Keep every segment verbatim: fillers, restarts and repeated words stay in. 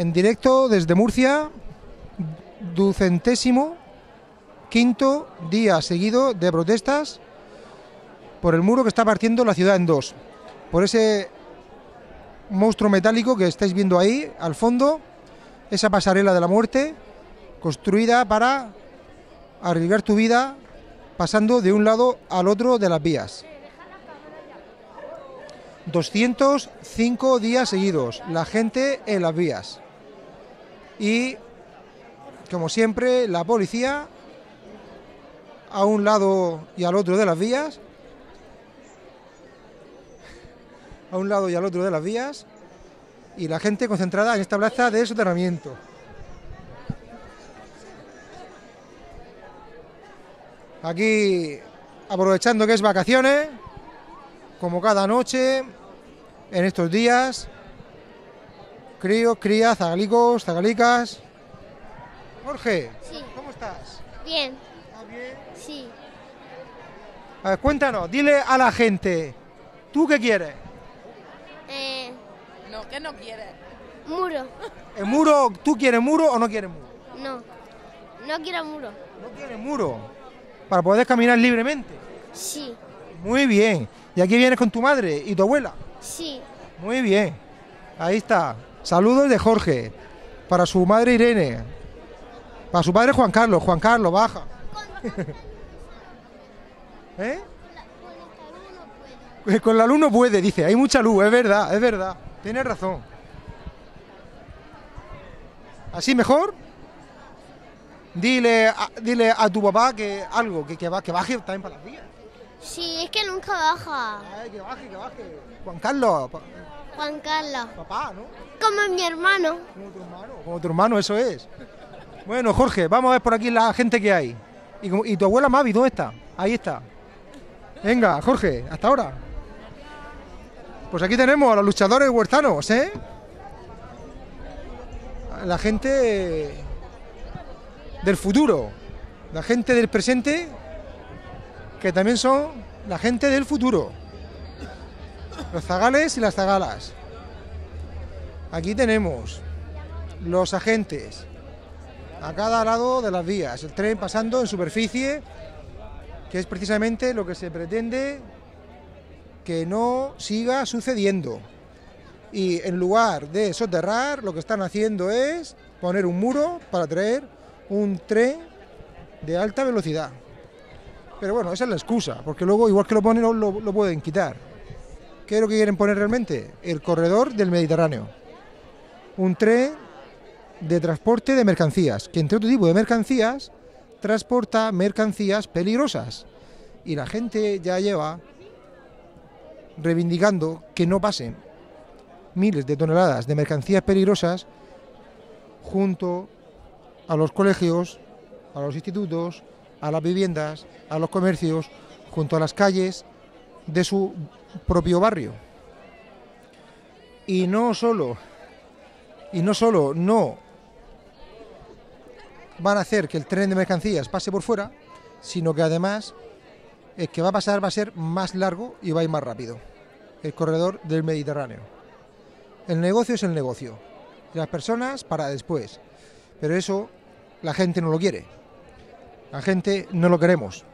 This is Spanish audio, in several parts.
En directo desde Murcia, ducentésimo, quinto día seguido de protestas por el muro que está partiendo la ciudad en dos. Por ese monstruo metálico que estáis viendo ahí, al fondo, esa pasarela de la muerte, construida para arriesgar tu vida pasando de un lado al otro de las vías. doscientos cinco días seguidos, la gente en las vías. Y, como siempre, la policía a un lado y al otro de las vías. A un lado y al otro de las vías. Y la gente concentrada en esta plaza de soterramiento. Aquí, aprovechando que es vacaciones, como cada noche, en estos días, críos, crías, zagalicos, zagalicas. Jorge, sí. ¿Cómo estás? Bien. ¿Estás bien? Sí. A ver, cuéntanos, dile a la gente, ¿tú qué quieres? Eh... No, ¿qué no quieres? Muro. ¿El muro? ¿Tú quieres muro o no quieres muro? No, no quiero muro. ¿No quieres muro? ¿Para poder caminar libremente? Sí. Muy bien. ¿Y aquí vienes con tu madre y tu abuela? Sí. Muy bien. Ahí está. Saludos de Jorge. Para su madre Irene. Para su padre Juan Carlos. Juan Carlos, baja. ¿Eh? Con la luz no puede, dice. Hay mucha luz, es verdad, es verdad. Tienes razón. ¿Así mejor? Dile a, dile a tu papá que algo, que, que, va, que baje también para las vías. Sí, es que nunca baja. Ay, que baje, que baje. Juan Carlos. Juan Carlos. Papá, ¿no? Como mi hermano. Como tu hermano, como tu hermano, eso es. Bueno, Jorge, vamos a ver por aquí la gente que hay. Y, y tu abuela Mavi, ¿dónde está? Ahí está. Venga, Jorge, hasta ahora. Pues aquí tenemos a los luchadores huertanos, ¿eh? La gente del futuro, la gente del presente, que también son la gente del futuro. Los zagales y las zagalas. Aquí tenemos los agentes a cada lado de las vías, el tren pasando en superficie, que es precisamente lo que se pretende que no siga sucediendo. Y en lugar de soterrar, lo que están haciendo es poner un muro para traer un tren de alta velocidad. Pero bueno, esa es la excusa, porque luego, igual que lo ponen, lo, lo pueden quitar. ¿Qué es lo que quieren poner realmente? El corredor del Mediterráneo. Un tren de transporte de mercancías, que entre otro tipo de mercancías, transporta mercancías peligrosas. Y la gente ya lleva reivindicando que no pasen miles de toneladas de mercancías peligrosas junto a los colegios, a los institutos, a las viviendas, a los comercios, junto a las calles de su propio barrio. Y no solo, y no solo no van a hacer que el tren de mercancías pase por fuera, sino que además el que va a pasar va a ser más largo y va a ir más rápido. El corredor del Mediterráneo. El negocio es el negocio. Las personas para después. Pero eso la gente no lo quiere. La gente no lo queremos.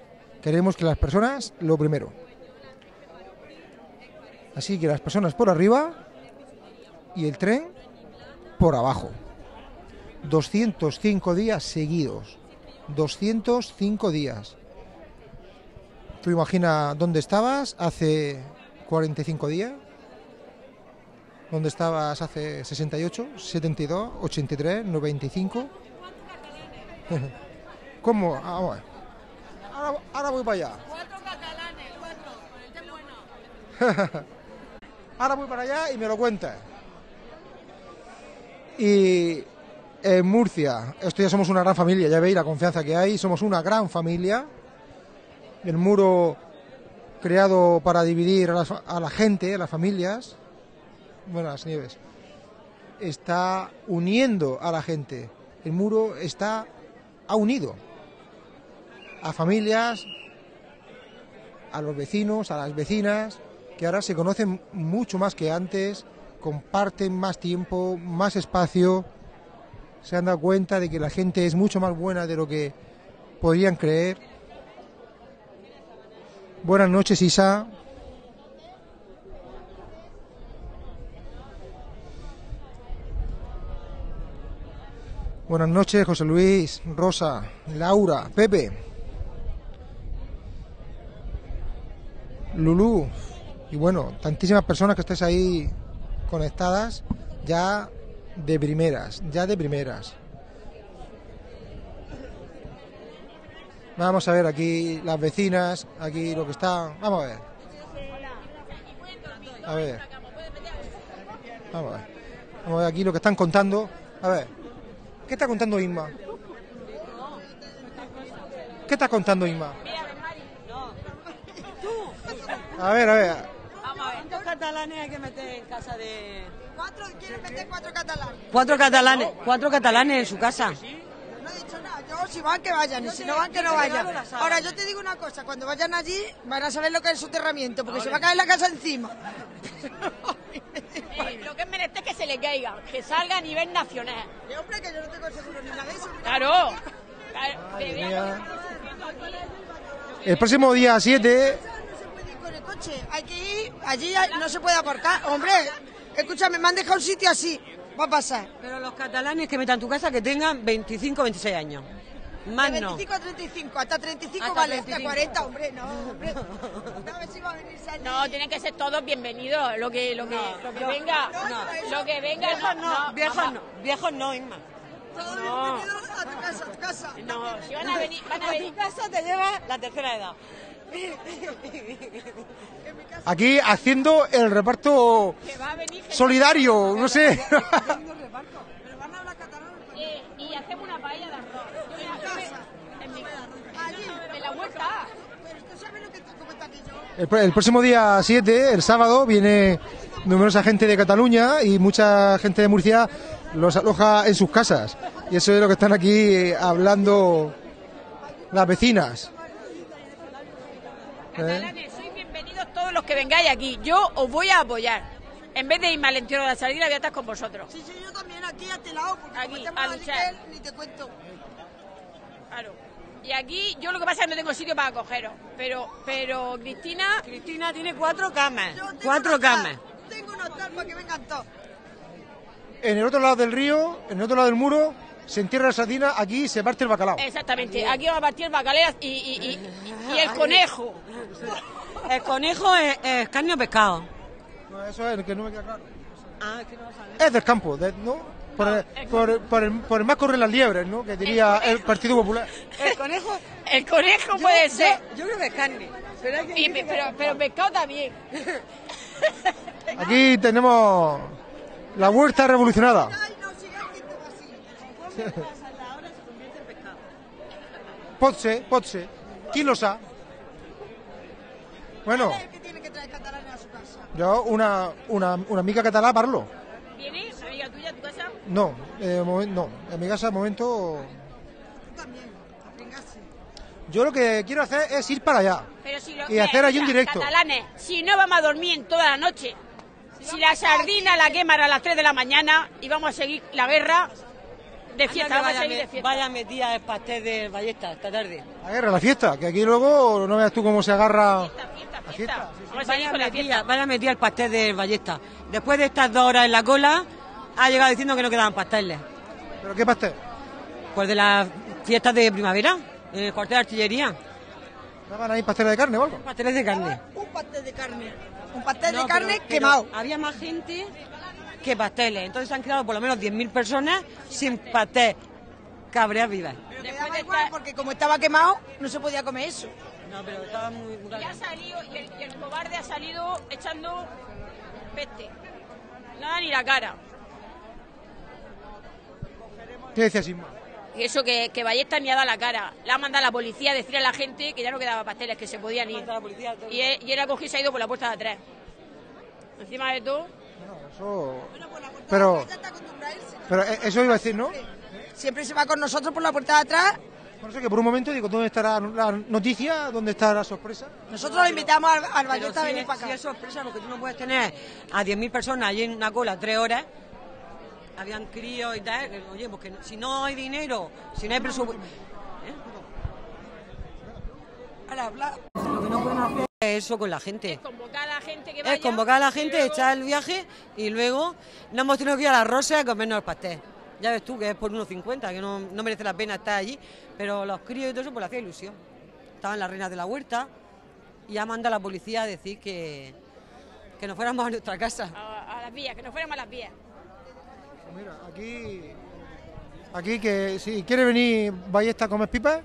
Queremos que las personas lo primero. Así que las personas por arriba y el tren por abajo. doscientos cinco días seguidos. doscientos cinco días. Tú imagina dónde estabas hace cuarenta y cinco días. Dónde estabas hace sesenta y ocho, setenta y dos, ochenta y tres, noventa y cinco. ¿Cómo? Ah, bueno. ahora, ahora voy para allá. Cuatro catalanes, cuatro. Bueno. Ahora voy para allá y me lo cuentas. Y en Murcia, esto ya somos una gran familia, ya veis la confianza que hay, somos una gran familia. El muro creado para dividir a la, a la gente, a las familias. Buenas Nieves. Está uniendo a la gente. El muro está, ha unido a familias, a los vecinos, a las vecinas, que ahora se conocen mucho más que antes, comparten más tiempo, más espacio, se han dado cuenta de que la gente es mucho más buena de lo que podrían creer. Buenas noches, Isa. Buenas noches, José Luis, Rosa, Laura, Pepe, Lulú, y bueno, tantísimas personas que estáis ahí conectadas ya de primeras, ya de primeras. Vamos a ver aquí las vecinas, aquí lo que está, vamos a ver. A ver, vamos a ver, vamos a ver aquí lo que están contando, a ver. ¿Qué está contando Inma? ¿Qué está contando Inma? A ver, a ver. ¿Cuántos catalanes hay que meter en casa de...? Cuatro, quieren meter cuatro catalanes. Cuatro catalanes, cuatro catalanes en su casa. Yo no he dicho nada, yo si van que vayan, y si no van que no vayan. Ahora yo te digo una cosa, cuando vayan allí van a saber lo que es el soterramiento, porque se va a caer la casa encima. Eh, lo que es menester que se le caiga, que salga a nivel nacional. Eh, hombre, que yo no tengo seguro ni nada de eso. Claro. El próximo día siete. No se puede ir con el coche, hay que ir, allí no se puede aparcar. Hombre, escúchame, me han dejado un sitio así, va a pasar. Pero los catalanes que metan tu casa que tengan veinticinco, veintiséis años. Más de veinticinco no. a treinta y cinco, hasta treinta y cinco hasta vale, hasta cuarenta, hombre, no, hombre. No, a ver si va a venir salir. No, tienen que ser todos bienvenidos, lo que, lo que, no, lo que no, venga, no, no, eso, lo que venga, viejos no, no, viejos no, no, viejos no, Inma. Todos no. Bienvenidos a tu casa, a tu casa. No, si van a venir, van a venir. A tu casa te lleva la tercera edad. Aquí haciendo el reparto venir, solidario, no sé. Pero van a hablar catalán. Eh, y hacemos una paella de arroz. El, el próximo día siete, el sábado, viene numerosa gente de Cataluña y mucha gente de Murcia los aloja en sus casas. Y eso es lo que están aquí hablando las vecinas. Catalanes, ¿eh? Sois bienvenidos todos los que vengáis aquí. Yo os voy a apoyar. En vez de irme al entierro de la salida, voy a estar con vosotros. Sí, sí, yo también aquí a este lado, porque aquí, como a Miguel, ni te cuento. Claro. Y aquí, yo lo que pasa es que no tengo sitio para acogeros, pero, pero Cristina... Cristina tiene cuatro camas, cuatro camas. Tengo un hotel para que vengan todos. En el otro lado del río, en el otro lado del muro, se entierra la sardina, aquí se parte el bacalao. Exactamente, aquí va a partir el bacalao y, y, y, y el conejo. El conejo es, es carne o pescado. No, eso es el que no me queda claro. Ah, es que no va a salir. Es del campo, de, ¿no? Por el, por, por, el, por el más correr las liebres, ¿no? Que diría el, el Partido Popular. El conejo, el conejo puede yo, ser. Yo, yo creo que es carne. Pero, hay que y, pero, pero pescado también. Aquí tenemos la huerta revolucionada. Potse, potse. ¿Quién lo sabe? Bueno. ¿Qué tiene que traer catalán a su casa? Yo, una, una, una amiga catalana, parlo. ¿Viene una amiga tuya a tu casa? No, eh, no, en mi casa de momento... Tú también, yo lo que quiero hacer es ir para allá. Pero si lo y hacer allí un directo. Catalanes, si no vamos a dormir en toda la noche, si, si la sardina aquí, la queman a las tres de la mañana y vamos a seguir la guerra de fiesta, vamos a seguir de fiesta. Vaya metida el pastel de Ballesta esta tarde. La guerra, la fiesta, que aquí luego no veas tú cómo se agarra... Fiesta, fiesta, la fiesta. Fiesta. Sí, sí. Vamos a seguir con la fiesta. Vaya metida el pastel de Ballesta. Después de estas dos horas en la cola, ha llegado diciendo que no quedaban pasteles. ¿Pero qué pastel? Pues de las fiestas de primavera, en el cuartel de artillería. ¿Daban ahí pasteles de carne o algo? Pasteles de carne. Un pastel de carne. Un pastel no, de carne pero, quemado. Pero había más gente que pasteles. Entonces se han quedado por lo menos diez mil personas sin pastel. Cabreas vivas. Pero quedaba igual estar... porque como estaba quemado, no se podía comer eso. No, pero estaba muy... Ya ha salido, y el, y el cobarde ha salido echando... Peste. Nada ni la cara. ¿Qué decía Simba? Y eso que, que Ballesta ni ha dado la cara. Le ha mandado a la policía a decir a la gente que ya no quedaba pasteles, que se podían ir. La policía, y, él, y él ha cogido y se ha ido por la puerta de atrás. Encima de todo... Bueno, eso... Bueno, por la puerta pero, de atrás ya está acostumbrado a irse. Pero eso iba a decir, ¿no? Siempre, siempre se va con nosotros por la puerta de atrás. Por eso que por un momento digo, ¿dónde estará la noticia? ¿Dónde está la sorpresa? Nosotros lo invitamos al, al Ballesta a venir si para acá. Si es sorpresa, porque tú no puedes tener a diez mil personas allí en una cola tres horas, habían críos y tal, que, oye, pues que no, si no hay dinero, si no hay presupuesto... ¿Eh? Lo que no pueden hacer es eso con la gente. Es convocar a la gente que vaya. Es convocar a la gente, luego... echar el viaje y luego no hemos tenido que ir a las Rosas a comernos el pastel. Ya ves tú que es por uno cincuenta, que no, no merece la pena estar allí, pero los críos y todo eso pues le hacía ilusión. Estaban las reinas de la huerta y ha mandado a la policía a decir que, que nos fuéramos a nuestra casa. A, a las vías, que nos fuéramos a las vías. Mira, aquí, aquí que si quiere venir Ballesta a comer pipas,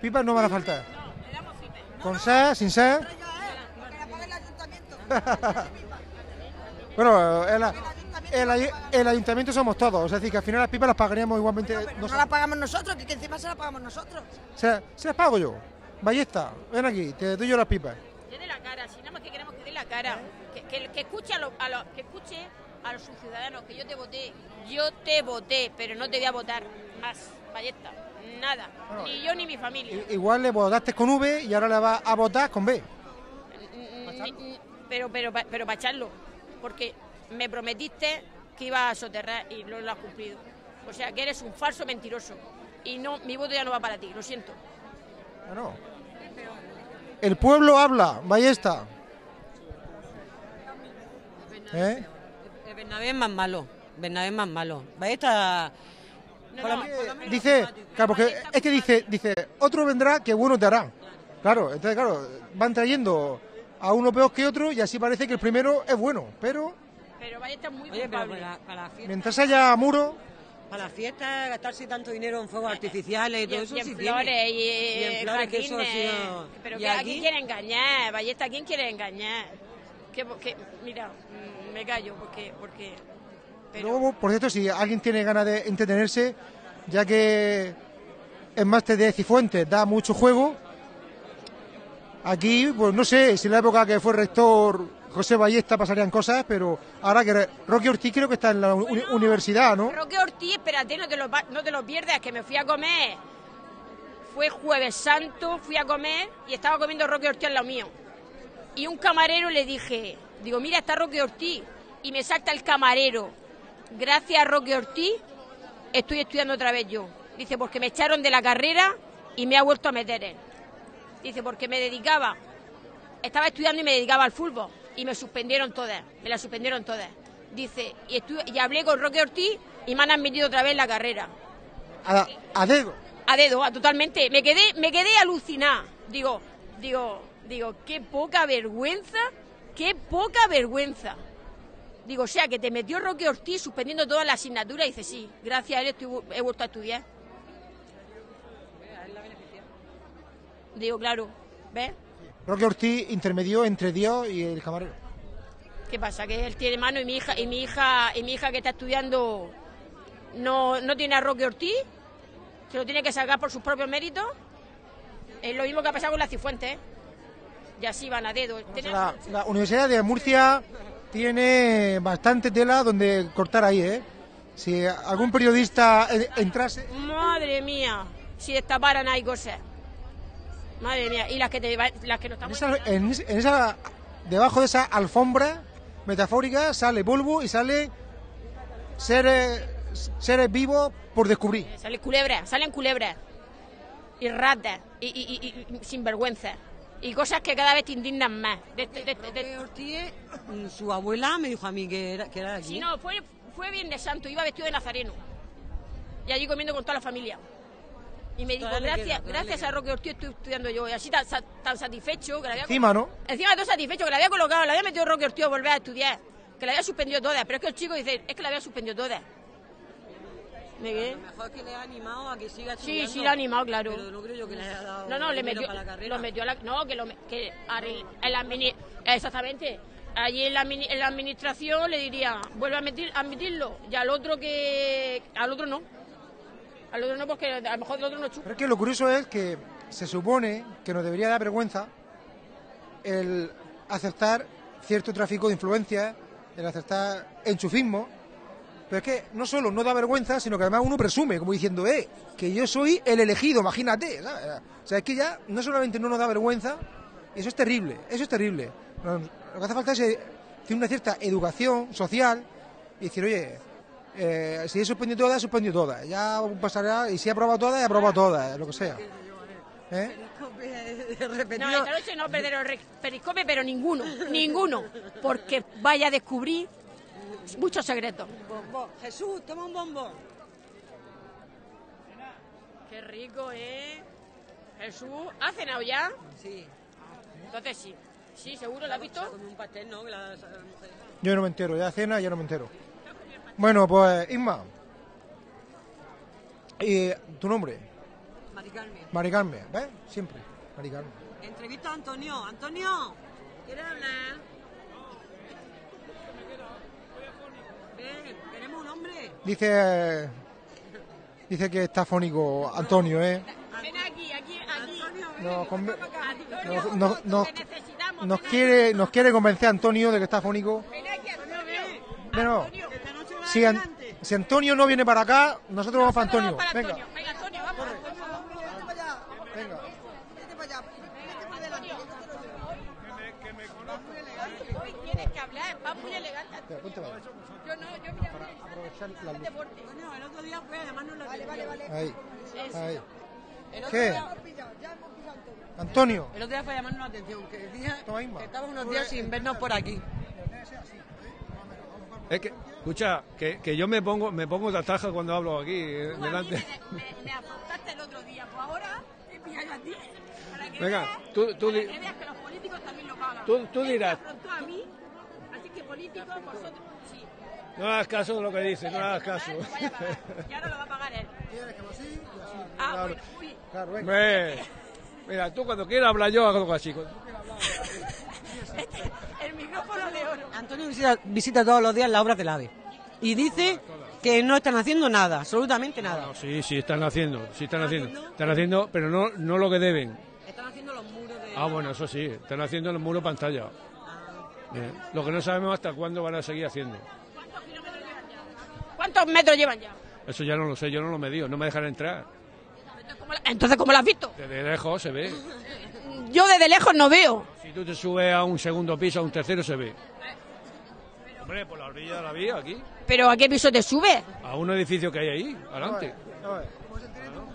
pipas no van a faltar. No, le damos pipas. No, con no, sed, sin sed. No, bueno, el, el, el, el ayuntamiento somos todos, es decir, que al final las pipas las pagaríamos igualmente. Bueno, no las pagamos nosotros, que, que encima se las pagamos nosotros. Se, se las pago yo. Ballesta, ven aquí, te doy yo las pipas. Que dé la cara, si nada más que queremos que dé la cara, ¿eh? que, que, que escuche a los, a los, que escuche a sus ciudadanos, que yo te voté, yo te voté, pero no te voy a votar más, Ballesta, nada, bueno, ni yo ni mi familia. Igual le votaste con V y ahora le vas a votar con B. Pero, pero, pero para echarlo, porque me prometiste que ibas a soterrar y no lo has cumplido. O sea, que eres un falso mentiroso y no, mi voto ya no va para ti, lo siento. Bueno, el pueblo habla, Ballesta. ¿Eh? Bernabé es más malo, Bernabé es más malo. Ballesta... No, no, que, dice, claro, porque es que dice, dice, otro vendrá que bueno te hará. Claro, entonces claro, van trayendo a uno peor que otro y así parece que el primero es bueno, pero... Pero Ballesta es muy culpable. Oye, para, para la fiesta, mientras haya muro... Para las fiestas, gastarse tanto dinero en fuegos artificiales y todo eso... Y en flores, y en flores, que eso ha sido... Pero ¿a quién quiere engañar, Ballesta? ¿A quién quiere engañar? Que, que, mira, me callo porque... porque pero... Luego, por cierto, si alguien tiene ganas de entretenerse, ya que el máster de Cifuentes da mucho juego, aquí, pues no sé, si en la época que fue rector José Ballesta pasarían cosas, pero ahora que Roque Ortiz creo que está en la uni bueno, universidad, ¿no? Roque Ortiz, espérate, no te, lo, no te lo pierdas, que me fui a comer. Fue Jueves Santo, fui a comer y estaba comiendo Roque Ortiz en lo mío. Y un camarero le dije, digo, mira, está Roque Ortiz. Y me salta el camarero. Gracias a Roque Ortiz estoy estudiando otra vez yo. Dice, porque me echaron de la carrera y me ha vuelto a meter él. Dice, porque me dedicaba, estaba estudiando y me dedicaba al fútbol. Y me suspendieron todas, me la suspendieron todas. Dice, y, estuve, y hablé con Roque Ortiz y me han admitido otra vez la carrera. A, a dedo. A dedo, a, totalmente. Me quedé, me quedé alucinada. Digo, digo... Digo, qué poca vergüenza, qué poca vergüenza. Digo, o sea, que te metió Roque Ortiz suspendiendo todas las asignaturas. Y dice, sí, gracias a él estoy, he vuelto a estudiar. Digo, claro, ¿ves? Roque Ortiz intermedió entre Dios y el camarero. ¿Qué pasa? Que él tiene mano y mi hija, y mi hija, y mi hija que está estudiando no, no tiene a Roque Ortiz, se lo tiene que sacar por sus propios méritos. Es lo mismo que ha pasado con la Cifuentes, ¿eh? Y así van a dedo. O sea, la, la Universidad de Murcia tiene bastante tela donde cortar ahí, ¿eh? Si algún periodista entrase... Madre mía, si destaparan ahí cosas. Madre mía, y las que, te, las que no estamos... En esa, en, en esa, debajo de esa alfombra metafórica sale polvo y sale seres, seres vivos por descubrir. Eh, salen culebras, salen culebras. Y ratas, y, y, y, y sinvergüenza. Y cosas que cada vez te indignan más. De, de, de, de, de... Ortiz, su abuela me dijo a mí que era, que era de aquí. Sí, no, fue, fue Viernes Santo, iba vestido de nazareno. Y allí comiendo con toda la familia. Y me dijo, gracias, queda, gracias a Roque Ortiz estoy estudiando yo. Y así tan, tan satisfecho que la había... Encima, ¿no? Encima de todo satisfecho, que la había colocado, la había metido Roque Ortiz a volver a estudiar. Que la había suspendido toda. Pero es que el chico dice, es que la había suspendido toda. A lo mejor que le ha animado a que siga estudiando. Sí, sí, le ha animado, claro. Pero no creo yo que le haya dado. No, no, le metió, para la carrera. Lo metió a la... No, que lo... Que en la administ... Exactamente. Allí en la, en la administración le diría, vuelve a admitir, admitirlo. Y al otro que... Al otro no. Al otro no, porque a lo mejor el otro no chupa. Pero es que lo curioso es que se supone que nos debería dar vergüenza el aceptar cierto tráfico de influencias, el aceptar enchufismo. Pero es que no solo no da vergüenza, sino que además uno presume, como diciendo, eh, que yo soy el elegido, imagínate, ¿sabes? O sea, es que ya no solamente no nos da vergüenza, eso es terrible, eso es terrible. Lo que hace falta es tener una cierta educación social y decir, oye, Eh, si he suspendido todas, he suspendido todas. Ya pasará, y si he aprobado todas, he aprobado todas, lo que sea. ¿Eh? Periscopio, no, esta noche no perderé periscopio, pero ninguno, ninguno, porque vaya a descubrir muchos secretos. Bombón. Jesús, toma un bombón. Qué rico, ¿eh? Jesús, ¿ha cenado ya? Sí. Entonces sí, sí, seguro, ¿la has visto? Con un pastel, ¿no? La, la mujer. Yo no me entero, ya cena, ya no me entero. Bueno, pues Isma, ¿y tu nombre? Mari Carmen. Mari Carmen, ¿ves? Siempre, Mari Carmen. Entrevista a Antonio. Antonio, ¿quieres hablar? Ven, queremos un hombre. Dice, dice que está fónico Antonio, ¿eh? Ven aquí, aquí, aquí. Antonio, ven, nos, conven... nos, nos, nos, nos, quiere, nos quiere convencer a Antonio de que está fónico. Ven aquí, Antonio, ven. Pero, Si, an si Antonio no viene para acá, nosotros vamos para Antonio. Venga, venga, Antonio, vamos. Venga. Vete para allá. Vete para adelante. Hoy tienes que hablar, va muy elegante. Yo no, yo mira, aprovechar el deporte. No, el otro día fue, además no lo vale, vale, vale. Ahí. Ahí. ¿Qué? Antonio. El otro día fue llamarnos la atención, que decía que estábamos unos días sin vernos por aquí. Es que, escucha, que, que yo me pongo me pongo de ataja cuando hablo aquí, eh, delante. A mí me, me, me apuntaste el otro día, pues ahora te pillas a ti. Para que Venga, veas, tú, tú para que veas que los políticos también lo pagan. Tú, tú dirás. Me afrontó a mí, así que políticos, vosotros, sí. No hagas caso de lo que dice, no hagas caso. Ya no lo va a pagar él. ¿Quieres que lo sí? Ah, claro. Bueno, uy. Claro, venga. Mira, tú cuando quieras hablar yo hago así. Este, el micrófono de oro. Antonio visita, visita todos los días las obras del AVE y dice que no están haciendo nada, absolutamente nada. No, no, sí, sí están haciendo, sí están haciendo, están haciendo, pero no, no lo que deben. Están haciendo los muros de. Ah, bueno, eso sí, están haciendo los muros pantalla. Bien. Lo que no sabemos hasta cuándo van a seguir haciendo. ¿Cuántos kilómetros llevan ya? ¿Cuántos metros llevan ya? Eso ya no lo sé, yo no lo medí, no me dejan entrar. Entonces, ¿cómo lo has visto? Desde lejos se ve. Yo desde lejos no veo. Si tú te subes a un segundo piso, a un tercero se ve. Pero, hombre, por la orilla de la vía, aquí. ¿Pero a qué piso te subes? A un edificio que hay ahí, adelante. A ver,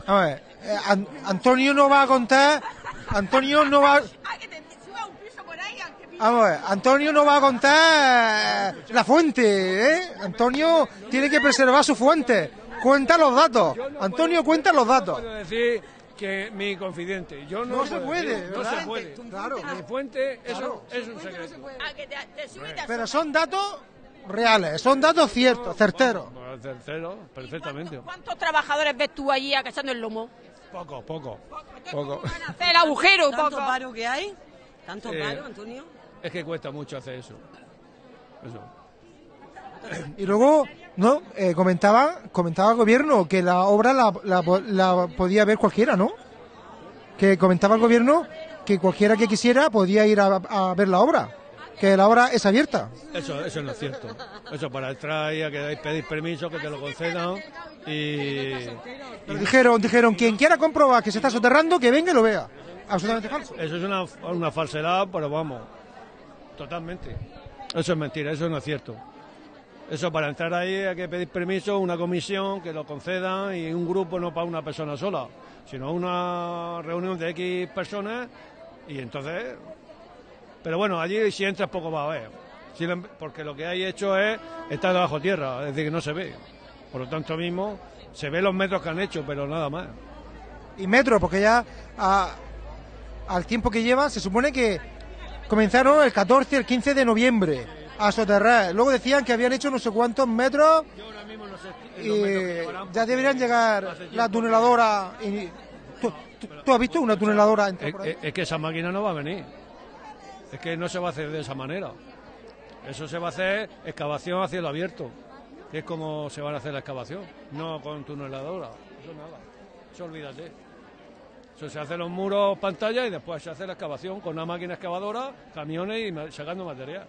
a ver. A ver. Eh, Antonio no va a contar... Antonio no va... A ver, Antonio no va a contar la fuente, ¿eh? Antonio tiene que preservar su fuente. Cuenta los datos. Antonio, cuenta los datos. Que mi confidente, yo no, no se puede, no se puede, claro, mi fuente, eso es un secreto. Pero son datos reales, son datos ciertos, certeros. Certeros, perfectamente. ¿Cuántos trabajadores ves tú allí agachando el lomo? Poco, poco, poco. El agujero, poco. ¿Tanto paro que hay? ¿Tanto paro, Antonio? Es que cuesta mucho hacer eso. Eso. Y luego, no, eh, comentaba, comentaba el gobierno que la obra la, la, la podía ver cualquiera, ¿no? Que comentaba el gobierno que cualquiera que quisiera podía ir a, a ver la obra, que la obra es abierta. Eso, eso no es cierto. Eso para entrar y que pedís permiso, que te lo concedan y... Dijeron, dijeron, quien quiera comprobar que se está soterrando, que venga y lo vea. Absolutamente falso. Eso es una, una falsedad, pero vamos, totalmente. Eso es mentira, eso no es cierto. Eso, para entrar ahí hay que pedir permiso, una comisión que lo concedan y un grupo no para una persona sola, sino una reunión de X personas y entonces... Pero bueno, allí si entras poco va a ver, porque lo que hay hecho es estar bajo tierra, es decir, que no se ve. Por lo tanto mismo, se ve los metros que han hecho, pero nada más. Y metros, porque ya a, al tiempo que lleva, se supone que comenzaron el catorce, el quince de noviembre. A soterrar. Luego decían que habían hecho no sé cuántos metros. Yo ahora mismo no sé y metros ya deberían llegar la tuneladora. Y... ¿Tú, tú, ¿Tú has visto una tuneladora? Es, es que esa máquina no va a venir. Es que no se va a hacer de esa manera. Eso se va a hacer excavación a cielo abierto. Que es como se van a hacer la excavación. No con tuneladora. Eso nada. Eso olvídate. Eso se hacen los muros pantalla y después se hace la excavación con una máquina excavadora, camiones y sacando material.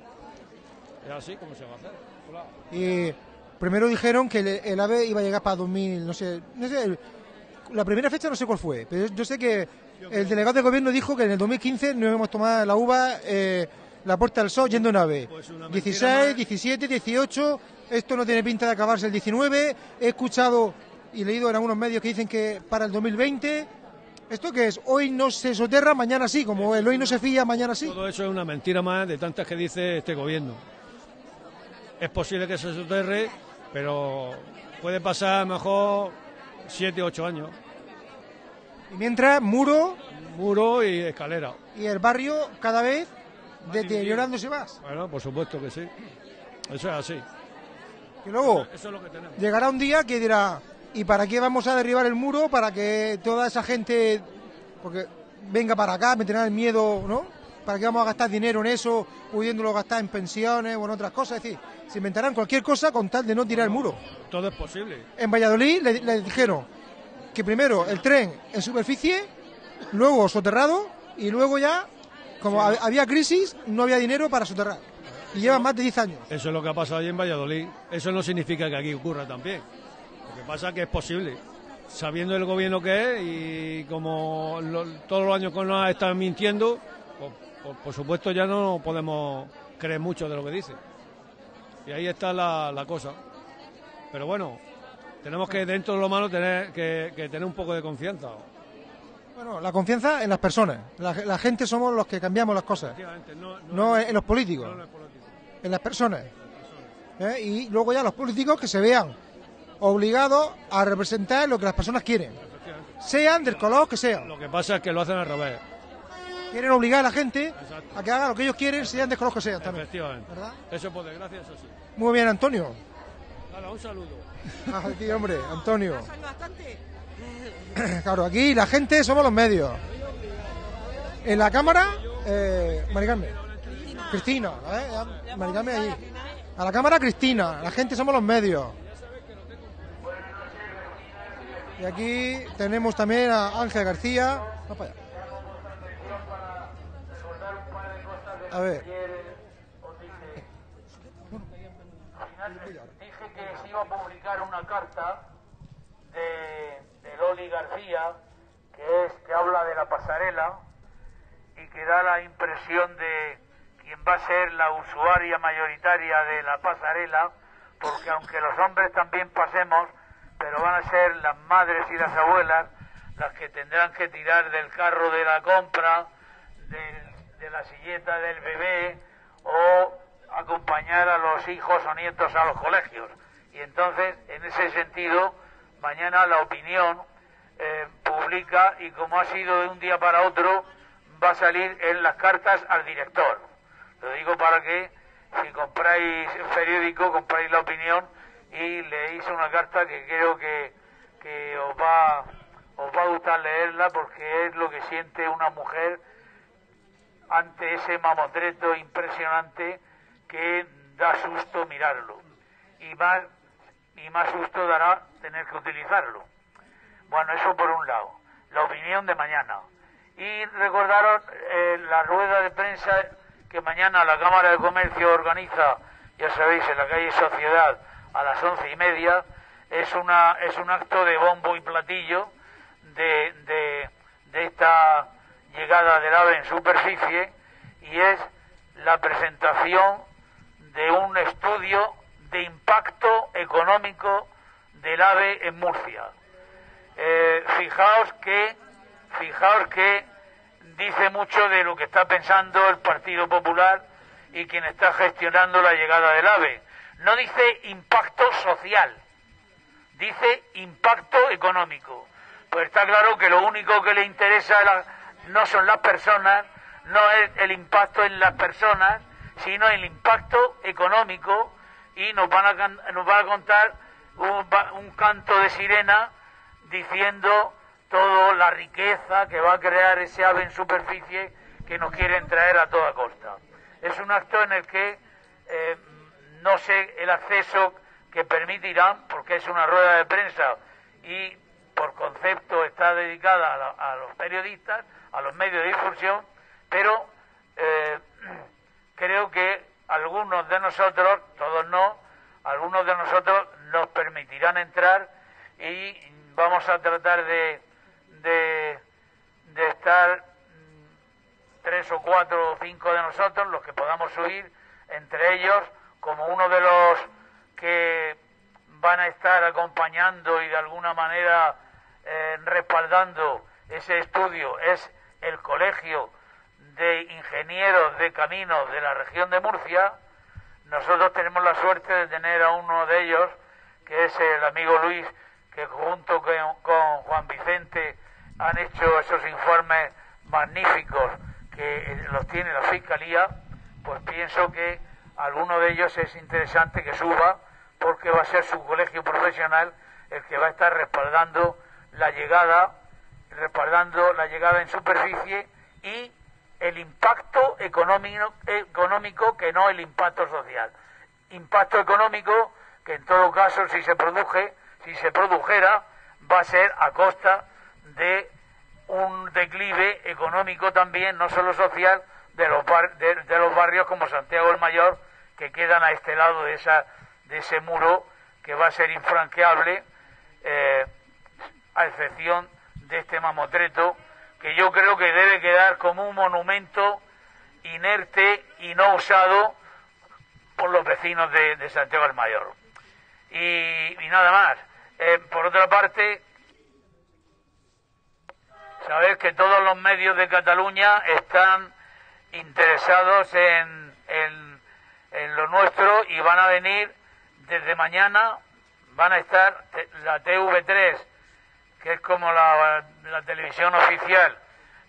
Es así como se va a hacer. Hola. Y primero dijeron que el, el AVE iba a llegar para dos mil, no sé, no sé, la primera fecha no sé cuál fue, pero yo sé que el delegado de gobierno dijo que en el dos mil quince no íbamos a tomar la uva, eh, la Puerta del Sol yendo en AVE. Pues dieciséis, más. diecisiete, dieciocho, esto no tiene pinta de acabarse el diecinueve, he escuchado y leído en algunos medios que dicen que para el dos mil veinte, ¿esto qué es? Hoy no se soterra, mañana sí, como el hoy no se fía, mañana sí. Todo eso es una mentira más de tantas que dice este gobierno. Es posible que se soterre, pero puede pasar a lo mejor siete u ocho años. Y mientras, muro... Muro y escalera. Y el barrio cada vez deteriorándose más. Bueno, por supuesto que sí. Eso es así. Y luego, eso, eso es lo que tenemos. Llegará un día que dirá, ¿y para qué vamos a derribar el muro? Para que toda esa gente, porque venga para acá, me tendrán el miedo, ¿no? ¿Para qué vamos a gastar dinero en eso, pudiéndolo gastar en pensiones o en otras cosas? Es decir, se inventarán cualquier cosa con tal de no tirar bueno, el muro. Todo es posible. En Valladolid le, le dijeron que primero el tren en superficie... Luego soterrado y luego ya, como sí. había crisis, no había dinero para soterrar. Y llevan más de diez años. Eso es lo que ha pasado allí en Valladolid. Eso no significa que aquí ocurra también. Lo que pasa es que es posible. Sabiendo el gobierno que es y como lo, todos los años que nos están mintiendo, por, por, por supuesto ya no podemos creer mucho de lo que dice. Y ahí está la, la cosa. Pero bueno, tenemos que dentro de lo malo tener que, que tener un poco de confianza. Bueno, la confianza en las personas. La, la gente somos los que cambiamos las cosas. No, no, no en, en los políticos. No en, los políticos. En las personas. En las personas. ¿Eh? Y luego ya los políticos que se vean obligados a representar lo que las personas quieren. Sean del color que sean. Lo que pasa es que lo hacen al revés. Quieren obligar a la gente Exacto. a que haga lo que ellos quieren, sean del color que sean también. Efectivamente. ¿Verdad? Eso por desgracia, eso sí. Muy bien, Antonio. Hola, un saludo. Aquí, hombre, Antonio. Claro, aquí la gente somos los medios. En la cámara, eh, Maricarmen. Cristina, ¿eh? Maricarmen allí. A la cámara, Cristina. La gente somos los medios. Y aquí tenemos también a Ángel García. Vamos para allá. A ver. Dije que se iba a publicar una carta de... Loli García, que es que habla de la pasarela y que da la impresión de quien va a ser la usuaria mayoritaria de la pasarela, porque aunque los hombres también pasemos, pero van a ser las madres y las abuelas las que tendrán que tirar del carro de la compra, del, de la silleta del bebé o acompañar a los hijos o nietos a los colegios. Y entonces, en ese sentido, mañana la opinión eh, publica y como ha sido de un día para otro va a salir en las cartas al director. Lo digo para que si compráis el periódico, compráis la opinión y leéis una carta que creo que, que os va, os va a gustar leerla porque es lo que siente una mujer ante ese mamotreto impresionante que da susto mirarlo. Y más, y más susto dará tener que utilizarlo. Bueno, eso por un lado, la opinión de mañana. Y recordaros eh, la rueda de prensa que mañana la Cámara de Comercio organiza, ya sabéis, en la calle Sociedad a las once y media, es, una, es un acto de bombo y platillo de, de, de esta llegada del AVE en superficie y es la presentación de un estudio de impacto económico del AVE en Murcia. Eh, fijaos que, fijaos que dice mucho de lo que está pensando el Partido Popular y quien está gestionando la llegada del AVE. No dice impacto social, dice impacto económico. Pues está claro que lo único que le interesa a la, no son las personas, no es el impacto en las personas, sino el impacto económico y nos van a, nos van a contar Un, un canto de sirena diciendo toda la riqueza que va a crear ese AVE en superficie que nos quieren traer a toda costa. Es un acto en el que eh, no sé el acceso que permitirán, porque es una rueda de prensa y por concepto está dedicada a, la, a los periodistas, a los medios de difusión, pero eh, creo que algunos de nosotros, todos no, algunos de nosotros nos permitirán entrar y vamos a tratar de, de, de estar tres o cuatro o cinco de nosotros, los que podamos subir, entre ellos, como uno de los que van a estar acompañando y de alguna manera eh, respaldando ese estudio es el Colegio de Ingenieros de Caminos de la Región de Murcia. Nosotros tenemos la suerte de tener a uno de ellos, que es el amigo Luis, que junto con, con Juan Vicente han hecho esos informes magníficos que los tiene la Fiscalía. Pues pienso que alguno de ellos es interesante que suba, porque va a ser su colegio profesional el que va a estar respaldando la llegada, respaldando la llegada en superficie y el impacto económico, económico que no el impacto social. Impacto económico que en todo caso, si se produce, si se produjera, va a ser a costa de un declive económico también, no solo social, de los, bar, de, de los barrios como Santiago el Mayor, que quedan a este lado de esa de ese muro que va a ser infranqueable, eh, a excepción de este mamotreto, que yo creo que debe quedar como un monumento inerte y no usado por los vecinos de, de Santiago el Mayor. Y, y nada más. Eh, por otra parte, sabéis que todos los medios de Cataluña están interesados en, en, en lo nuestro y van a venir desde mañana, van a estar la T V tres, que es como la, la televisión oficial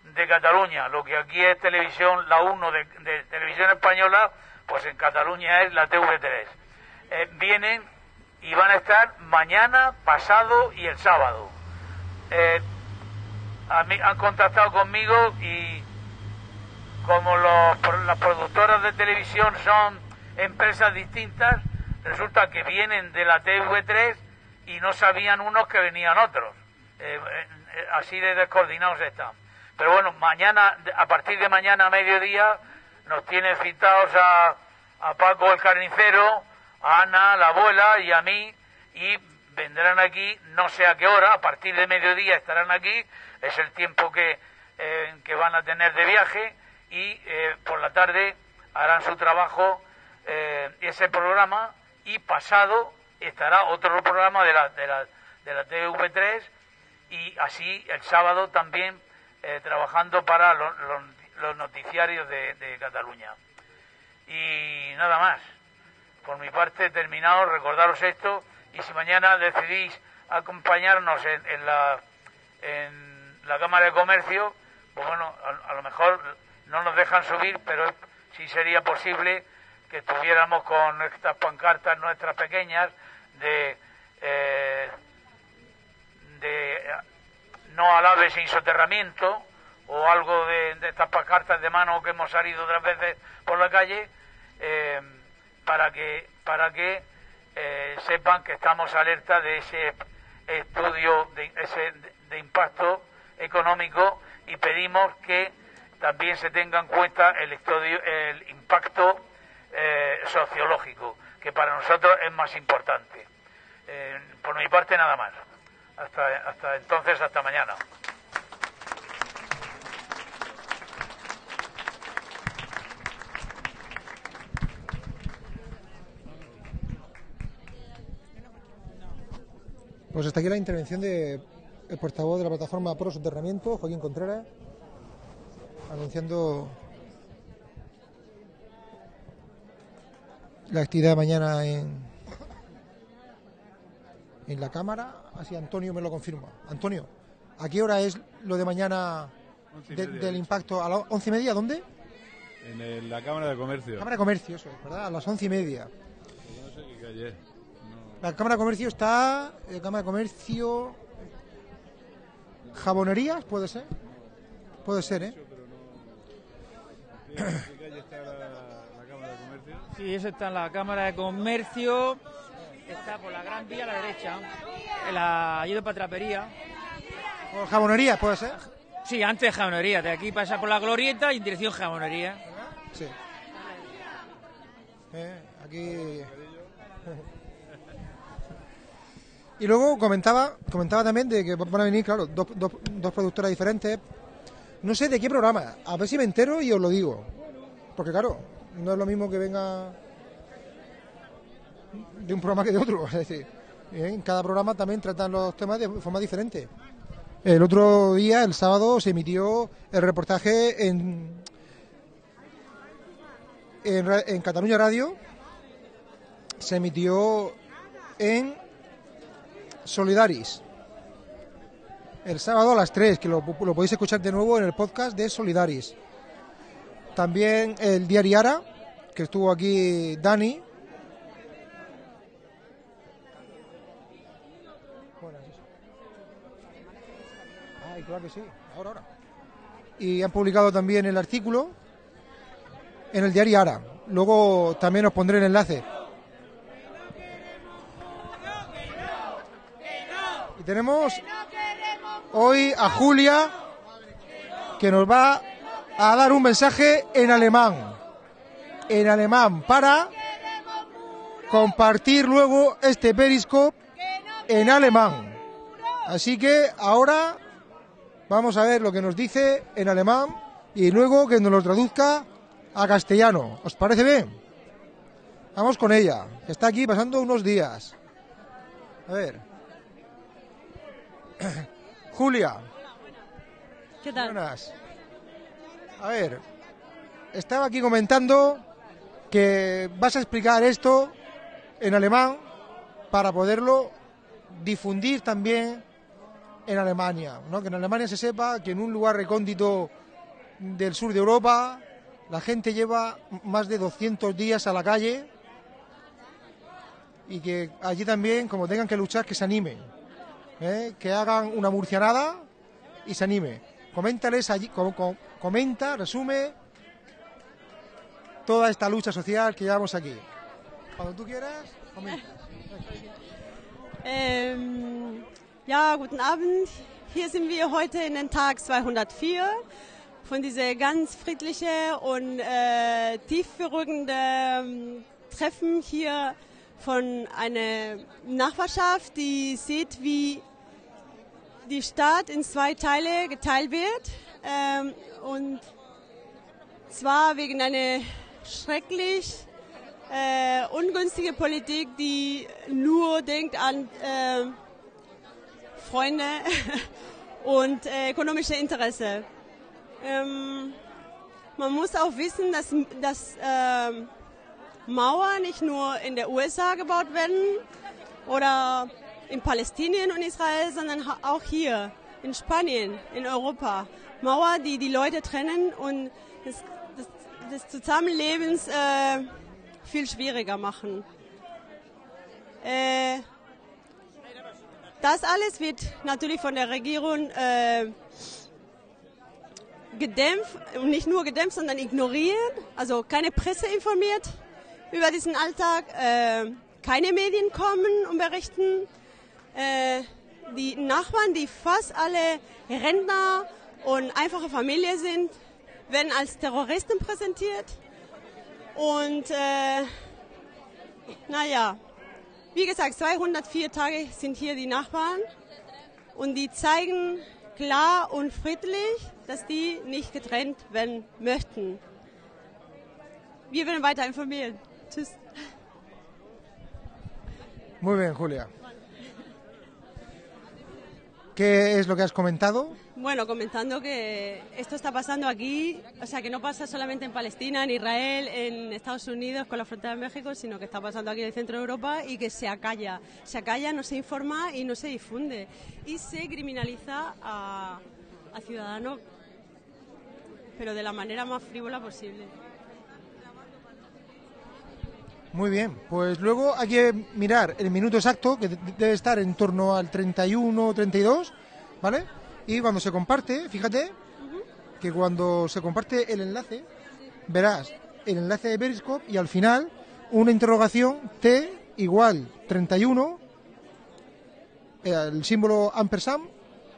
de Cataluña. Lo que aquí es televisión, la uno de, de televisión española, pues en Cataluña es la T V tres. Eh, vienen y van a estar mañana, pasado y el sábado. Eh, a mí, han contactado conmigo y como los, las productoras de televisión son empresas distintas, resulta que vienen de la T V tres y no sabían unos que venían otros. Eh, eh, así de descoordinados están. Pero bueno, mañana, a partir de mañana a mediodía, nos tienen citados a, a Paco el Carnicero, a Ana, la abuela, y a mí, y vendrán aquí no sé a qué hora, a partir de mediodía estarán aquí, es el tiempo que, eh, que van a tener de viaje, y eh, por la tarde harán su trabajo, eh, ese programa, y pasado estará otro programa de la, de la, de la T V tres, y así el sábado también eh, trabajando para lo, lo, los noticiarios de, de Cataluña. Y nada más. Por mi parte he terminado, recordaros esto, y si mañana decidís acompañarnos en, en, la, en la Cámara de Comercio, pues bueno, a, a lo mejor no nos dejan subir, pero sí sería posible que estuviéramos con estas pancartas nuestras pequeñas de... Eh, de no alabe sin soterramiento, o algo de, de estas pancartas de mano que hemos salido otras veces por la calle, eh, para que para que eh, sepan que estamos alerta de ese estudio de, ese, de impacto económico, y pedimos que también se tenga en cuenta el estudio, el impacto eh, sociológico, que para nosotros es más importante. Eh, por mi parte nada más. Hasta, hasta entonces, hasta mañana. Pues hasta aquí la intervención del portavoz de la Plataforma Pro Soterramiento, Joaquín Contreras, anunciando la actividad mañana en, en la Cámara. Así Antonio me lo confirma. Antonio, ¿a qué hora es lo de mañana de, del impacto? ¿A las once y media? ¿Dónde? En el, la Cámara de Comercio. Cámara de Comercio, eso es, ¿verdad? A las once y media. Yo no sé qué calle. No. La Cámara de Comercio está... Eh, Cámara de Comercio... ¿Jabonerías? ¿Puede ser? Puede ser, ¿eh? ¿En qué calle está la, la Cámara de Comercio? Sí, eso está en la Cámara de Comercio... Está por la Gran Vía a la derecha, en la, allí de Patrapería. ¿Por Jabonería puede ser? Sí, antes Jabonería, de aquí pasa por la Glorieta y en dirección Jabonería. Sí. Eh, aquí... Y luego comentaba comentaba también de que van a venir, claro, dos, dos, dos productoras diferentes. No sé de qué programa, a ver si me entero y os lo digo. Porque claro, no es lo mismo que venga... de un programa que de otro, es decir, en cada programa también tratan los temas de forma diferente. El otro día, el sábado, se emitió el reportaje en, en, en Catalunya Radio, se emitió en Solidaris, el sábado a las tres, que lo, lo podéis escuchar de nuevo en el podcast de Solidaris. También el diario Ara, que estuvo aquí Dani. Ay, claro que sí, ahora, ahora. Y han publicado también el artículo en el diario Ara. Luego también os pondré el enlace. Y tenemos hoy a Julia, que nos va a dar un mensaje en alemán. En alemán, para compartir luego este periscope en alemán. Así que ahora vamos a ver lo que nos dice en alemán y luego que nos lo traduzca a castellano. ¿Os parece bien? Vamos con ella, que está aquí pasando unos días. A ver. Julia. ¿Qué tal? Buenas. A ver, estaba aquí comentando que vas a explicar esto en alemán para poderlo difundir también en Alemania, ¿no? Que en Alemania se sepa que en un lugar recóndito del sur de Europa la gente lleva más de doscientos días a la calle y que allí también, como tengan que luchar, que se animen. Eh, que hagan una murcianada y se anime. Coméntales allí, com, com, comenta, resume toda esta lucha social que llevamos aquí. Cuando tú quieras, comentas. ähm, ja, guten Abend. Hier sind wir heute in den Tag zweihundertvier von dieser ganz friedliche und äh, tiefberührende Treffen hier von einer Nachbarschaft, die sieht, wie die Stadt in zwei Teile geteilt wird, ähm, und zwar wegen einer schrecklich äh, ungünstigen Politik, die nur denkt an äh, Freunde und äh, ökonomische Interesse. Ähm, man muss auch wissen, dass, dass äh, Mauern nicht nur in der U S A gebaut werden oder in Palästinien und Israel, sondern auch hier in Spanien, in Europa. Mauern, die die Leute trennen und das, das, das Zusammenlebens äh, viel schwieriger machen. Äh, das alles wird natürlich von der Regierung äh, gedämpft und nicht nur gedämpft, sondern ignoriert, also keine Presse informiert über diesen Alltag, äh, keine Medien kommen und berichten. Äh, die Nachbarn, die fast alle Rentner und einfache Familie sind, werden als Terroristen präsentiert. Und äh, naja, wie gesagt, zweihundertvier Tage sind hier die Nachbarn und die zeigen klar und friedlich, dass die nicht getrennt werden möchten. Wir werden weiter informieren. Tschüss. Muy bien, Julia. ¿Qué es lo que has comentado? Bueno, comentando que esto está pasando aquí, o sea, que no pasa solamente en Palestina, en Israel, en Estados Unidos, con la frontera de México, sino que está pasando aquí en el centro de Europa y que se acalla. Se acalla, no se informa y no se difunde. Y se criminaliza a, a ciudadanos, pero de la manera más frívola posible. Muy bien, pues luego hay que mirar el minuto exacto, que debe estar en torno al treinta y uno, treinta y dos, ¿vale? Y cuando se comparte, fíjate, uh-huh, que cuando se comparte el enlace, verás el enlace de Periscope y al final una interrogación T igual treinta y uno, el símbolo ampersand,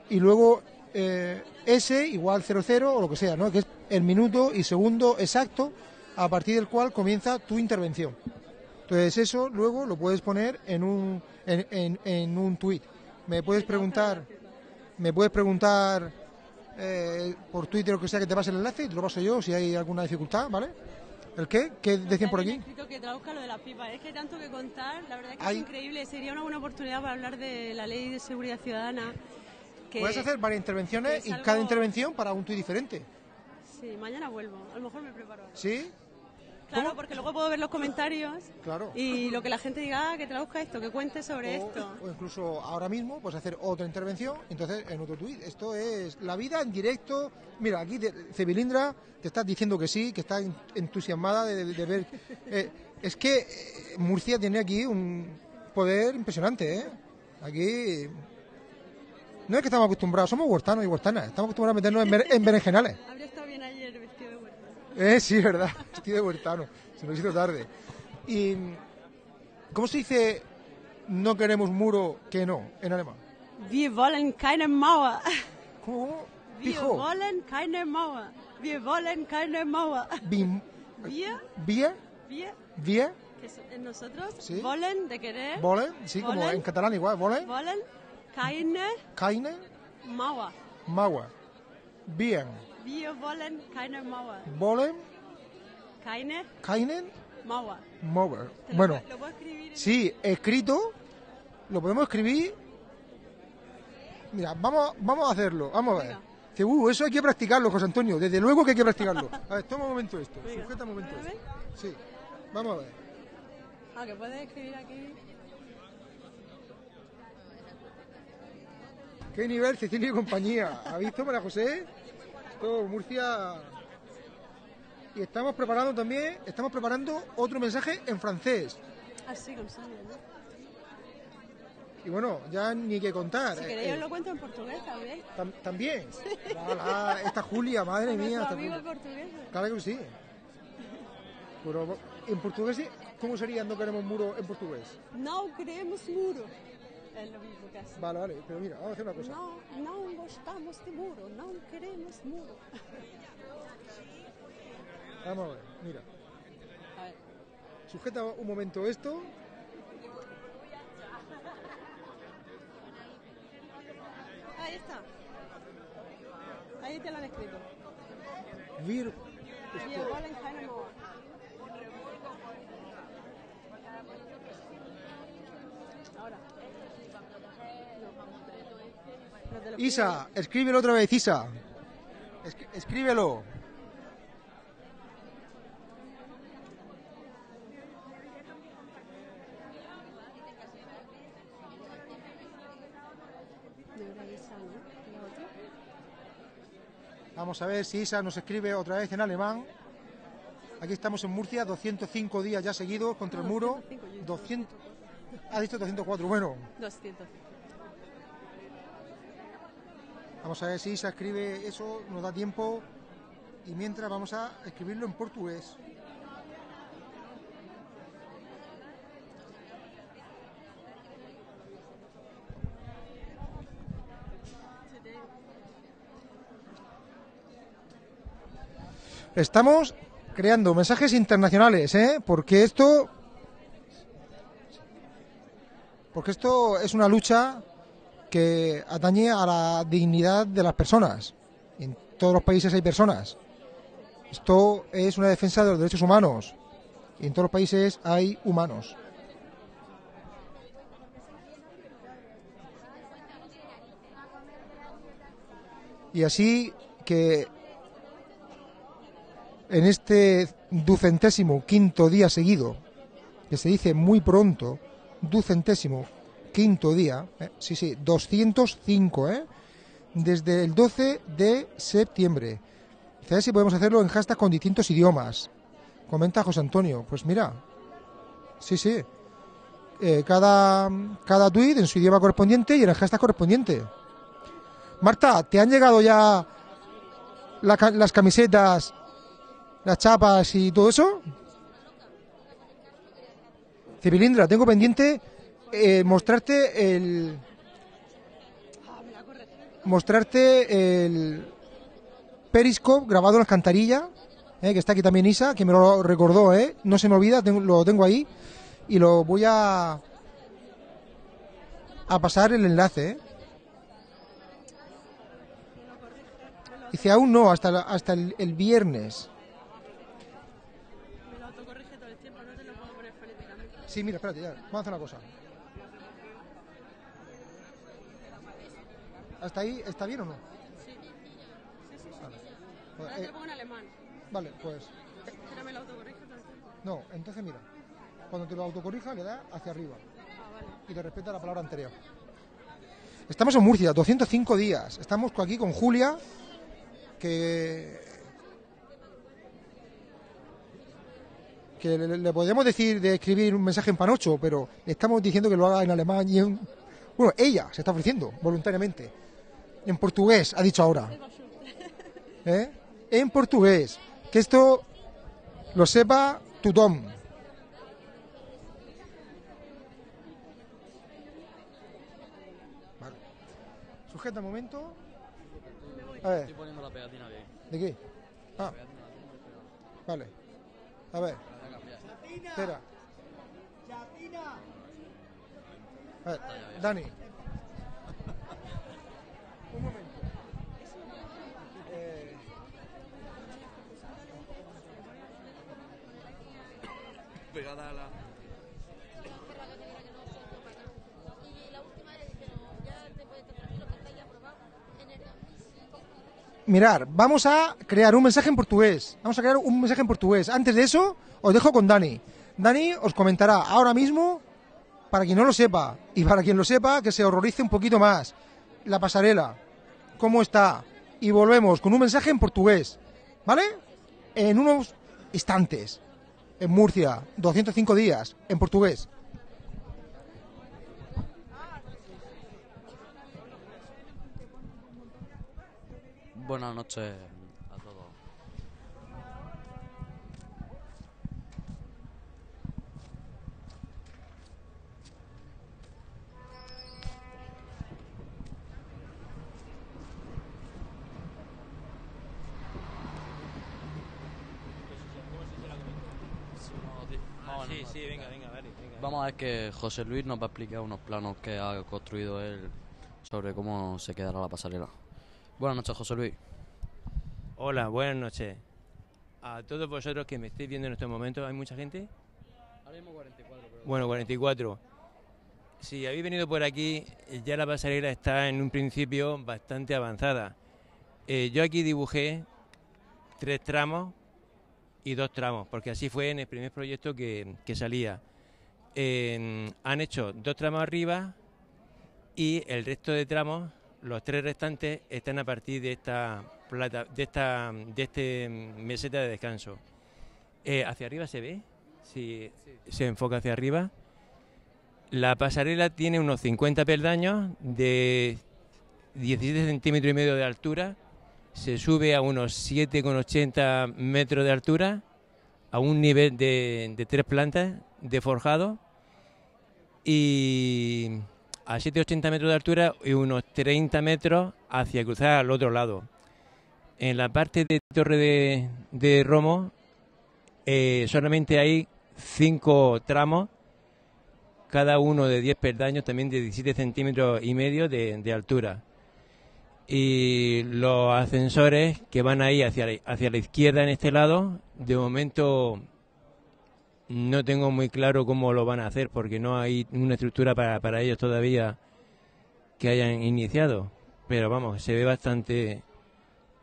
y luego eh, S igual cero cero o lo que sea, ¿no? Que es el minuto y segundo exacto a partir del cual comienza tu intervención. Entonces eso luego lo puedes poner en un en, en, en un tuit. Me puedes preguntar, me puedes preguntar eh, por Twitter o que sea, que te pase el enlace y te lo paso yo si hay alguna dificultad, ¿vale? ¿El qué? ¿Qué decían por aquí? Escrito que traduzca lo de las pipas. Es que hay tanto que contar, la verdad es que hay... es increíble. Sería una buena oportunidad para hablar de la ley de seguridad ciudadana. Que... puedes hacer varias intervenciones y algo... cada intervención para un tuit diferente. Sí, mañana vuelvo. A lo mejor me preparo. ¿Sí? Claro, ¿cómo? Porque luego puedo ver los comentarios, claro, y lo que la gente diga, ah, que traduzca esto, que cuente sobre o, esto. O incluso ahora mismo, pues hacer otra intervención, entonces en otro tuit. Esto es la vida en directo. Mira, aquí Cebilindra te está diciendo que sí, que está entusiasmada de, de, de ver. Eh, es que eh, Murcia tiene aquí un poder impresionante, ¿eh? Aquí no es que estamos acostumbrados, somos huertanos y huertanas, estamos acostumbrados a meternos en, ber, en berenjenales. Habría estado bien ayer vestido de huertano. Eh, sí, verdad, estoy de huertano, se nos hizo tarde. Y ¿cómo se dice no queremos muro que no en alemán? Wir wollen keine Mauer. ¿Cómo? Wir wollen keine Mauer. Wir wollen keine Mauer. Wir. Wir. Wir. Wir. Que nosotros. Sí. Wollen de querer. Wollen, sí, wollen, como en catalán igual, wollen. Wollen keine. Keine. Mauer. Mauer. Bien. Wir wollen keine Mauer. Wollen. Keine. Keine. Mauer. Mauer. Bueno. Lo, lo puedo escribir en... sí, escrito. Lo podemos escribir. Mira, vamos, vamos a hacerlo. Vamos a ver. Dice, uh, eso hay que practicarlo, José Antonio. Desde luego que hay que practicarlo. A ver, toma un momento esto. Venga. Sujeta un momento esto. Sí. Vamos a ver. Ah, que puedes escribir aquí. ¿Qué nivel se tiene compañía? ¿Ha visto, María José? Todo Murcia. Y estamos preparando también, estamos preparando otro mensaje en francés. Ah, sí, con sangre, ¿no? Y bueno, ya ni que contar. Si eh, queréis, eh. os lo cuento en portugués, ¿sabes? ¿Tam ¿También? Sí. Ah, esta Julia, madre mía. Amigo portugués. Claro que sí. Pero en portugués, ¿cómo sería no queremos muro en portugués? No queremos muro. Es lo mismo que hace. Vale, vale, pero mira, vamos a hacer una cosa. No, no gostamos de muro, no queremos muro. Vamos a ver, mira. A ver. Sujeta un momento esto. Ahí está. Ahí te lo han escrito. Vir... Ahora. Isa, escríbelo otra vez, Isa. Es escríbelo. Vamos a ver si Isa nos escribe otra vez en alemán. Aquí estamos en Murcia, doscientos cinco días ya seguidos contra el muro. doscientos... ¿Has dicho doscientos cuatro? Bueno. doscientos. Vamos a ver si se escribe eso, nos da tiempo. Y mientras vamos a escribirlo en portugués. Estamos creando mensajes internacionales, ¿eh? Porque esto... porque esto es una lucha que atañe a la dignidad de las personas. En todos los países hay personas. Esto es una defensa de los derechos humanos. Y en todos los países hay humanos. Y así que en este ducentésimo quinto día seguido, que se dice muy pronto, ducentésimo quinto día, eh, sí, sí, doscientos cinco, ¿eh? Desde el doce de septiembre. A ver si podemos hacerlo en hashtag con distintos idiomas. Comenta José Antonio, pues mira, sí, sí, eh, cada, cada tweet en su idioma correspondiente y en el hashtag correspondiente. Marta, ¿te han llegado ya la, las camisetas, las chapas y todo eso? Cebilindra, tengo pendiente eh, mostrarte el... mostrarte el Periscope grabado en la alcantarilla, eh, que está aquí también Isa, que me lo recordó, eh. No se me olvida, tengo, lo tengo ahí y lo voy a... a pasar el enlace, eh. Dice, aún no, hasta, la, hasta el, el viernes. Sí, mira, espérate, ya. Vamos a hacer una cosa. ¿Hasta ahí está bien o no? Sí, sí, sí. Vale. Pues, ahora eh, te pongo en alemán. Vale, pues... Eh. Pero me lo autocorrija todo el tiempo. No, entonces mira. Cuando te lo autocorrija le das hacia arriba. Ah, vale. Y te respeta la palabra anterior. Estamos en Murcia, doscientos cinco días. Estamos aquí con Julia, que... que le, le podríamos decir de escribir un mensaje en panocho, pero le estamos diciendo que lo haga en alemán y en... Bueno, ella se está ofreciendo voluntariamente. En portugués, ha dicho ahora. ¿Eh? En portugués. Que esto lo sepa tu dom. Vale. Sujeta un momento. A ver. Estoy poniendo la pegatina de... ¿De qué? Ah. Vale. A ver. Espera. A ver, Dani. Un momento. Eh... Pegada a la... Mirar, vamos a crear un mensaje en portugués. Vamos a crear un mensaje en portugués. Antes de eso, os dejo con Dani. Dani os comentará ahora mismo... Para quien no lo sepa, y para quien lo sepa, que se horrorice un poquito más. La pasarela, cómo está. Y volvemos con un mensaje en portugués, ¿vale? En unos instantes. En Murcia, doscientos cinco días, en portugués. Buenas noches a todos. Sí, sí, venga, venga, dale, venga. Vamos a ver que José Luis nos va a explicar unos planos que ha construido él sobre cómo se quedará la pasarela. Buenas noches, José Luis. Hola, buenas noches. A todos vosotros que me estéis viendo en estos momentos, ¿hay mucha gente? Ahora mismo cuarenta y cuatro. Pero... Bueno, cuarenta y cuatro. Si habéis venido por aquí, ya la pasarela está en un principio bastante avanzada. Eh, yo aquí dibujé tres tramos y dos tramos, porque así fue en el primer proyecto que, que salía. Eh, han hecho dos tramos arriba y el resto de tramos, los tres restantes, están a partir de esta plata, de esta de este meseta de descanso. Eh, hacia arriba se ve, si sí. Se enfoca hacia arriba. La pasarela tiene unos cincuenta peldaños de diecisiete centímetros y medio de altura. Se sube a unos siete coma ochenta metros de altura, a un nivel de, de tres plantas de forjado, y a siete coma ochenta metros de altura y unos treinta metros hacia cruzar al otro lado. En la parte de torre de, de Romo eh, solamente hay cinco tramos, cada uno de diez peldaños, también de diecisiete centímetros y medio de, de altura. Y los ascensores que van ahí hacia la, hacia la izquierda en este lado, de momento no tengo muy claro cómo lo van a hacer, porque no hay una estructura para, para ellos todavía que hayan iniciado. Pero vamos, se ve bastante,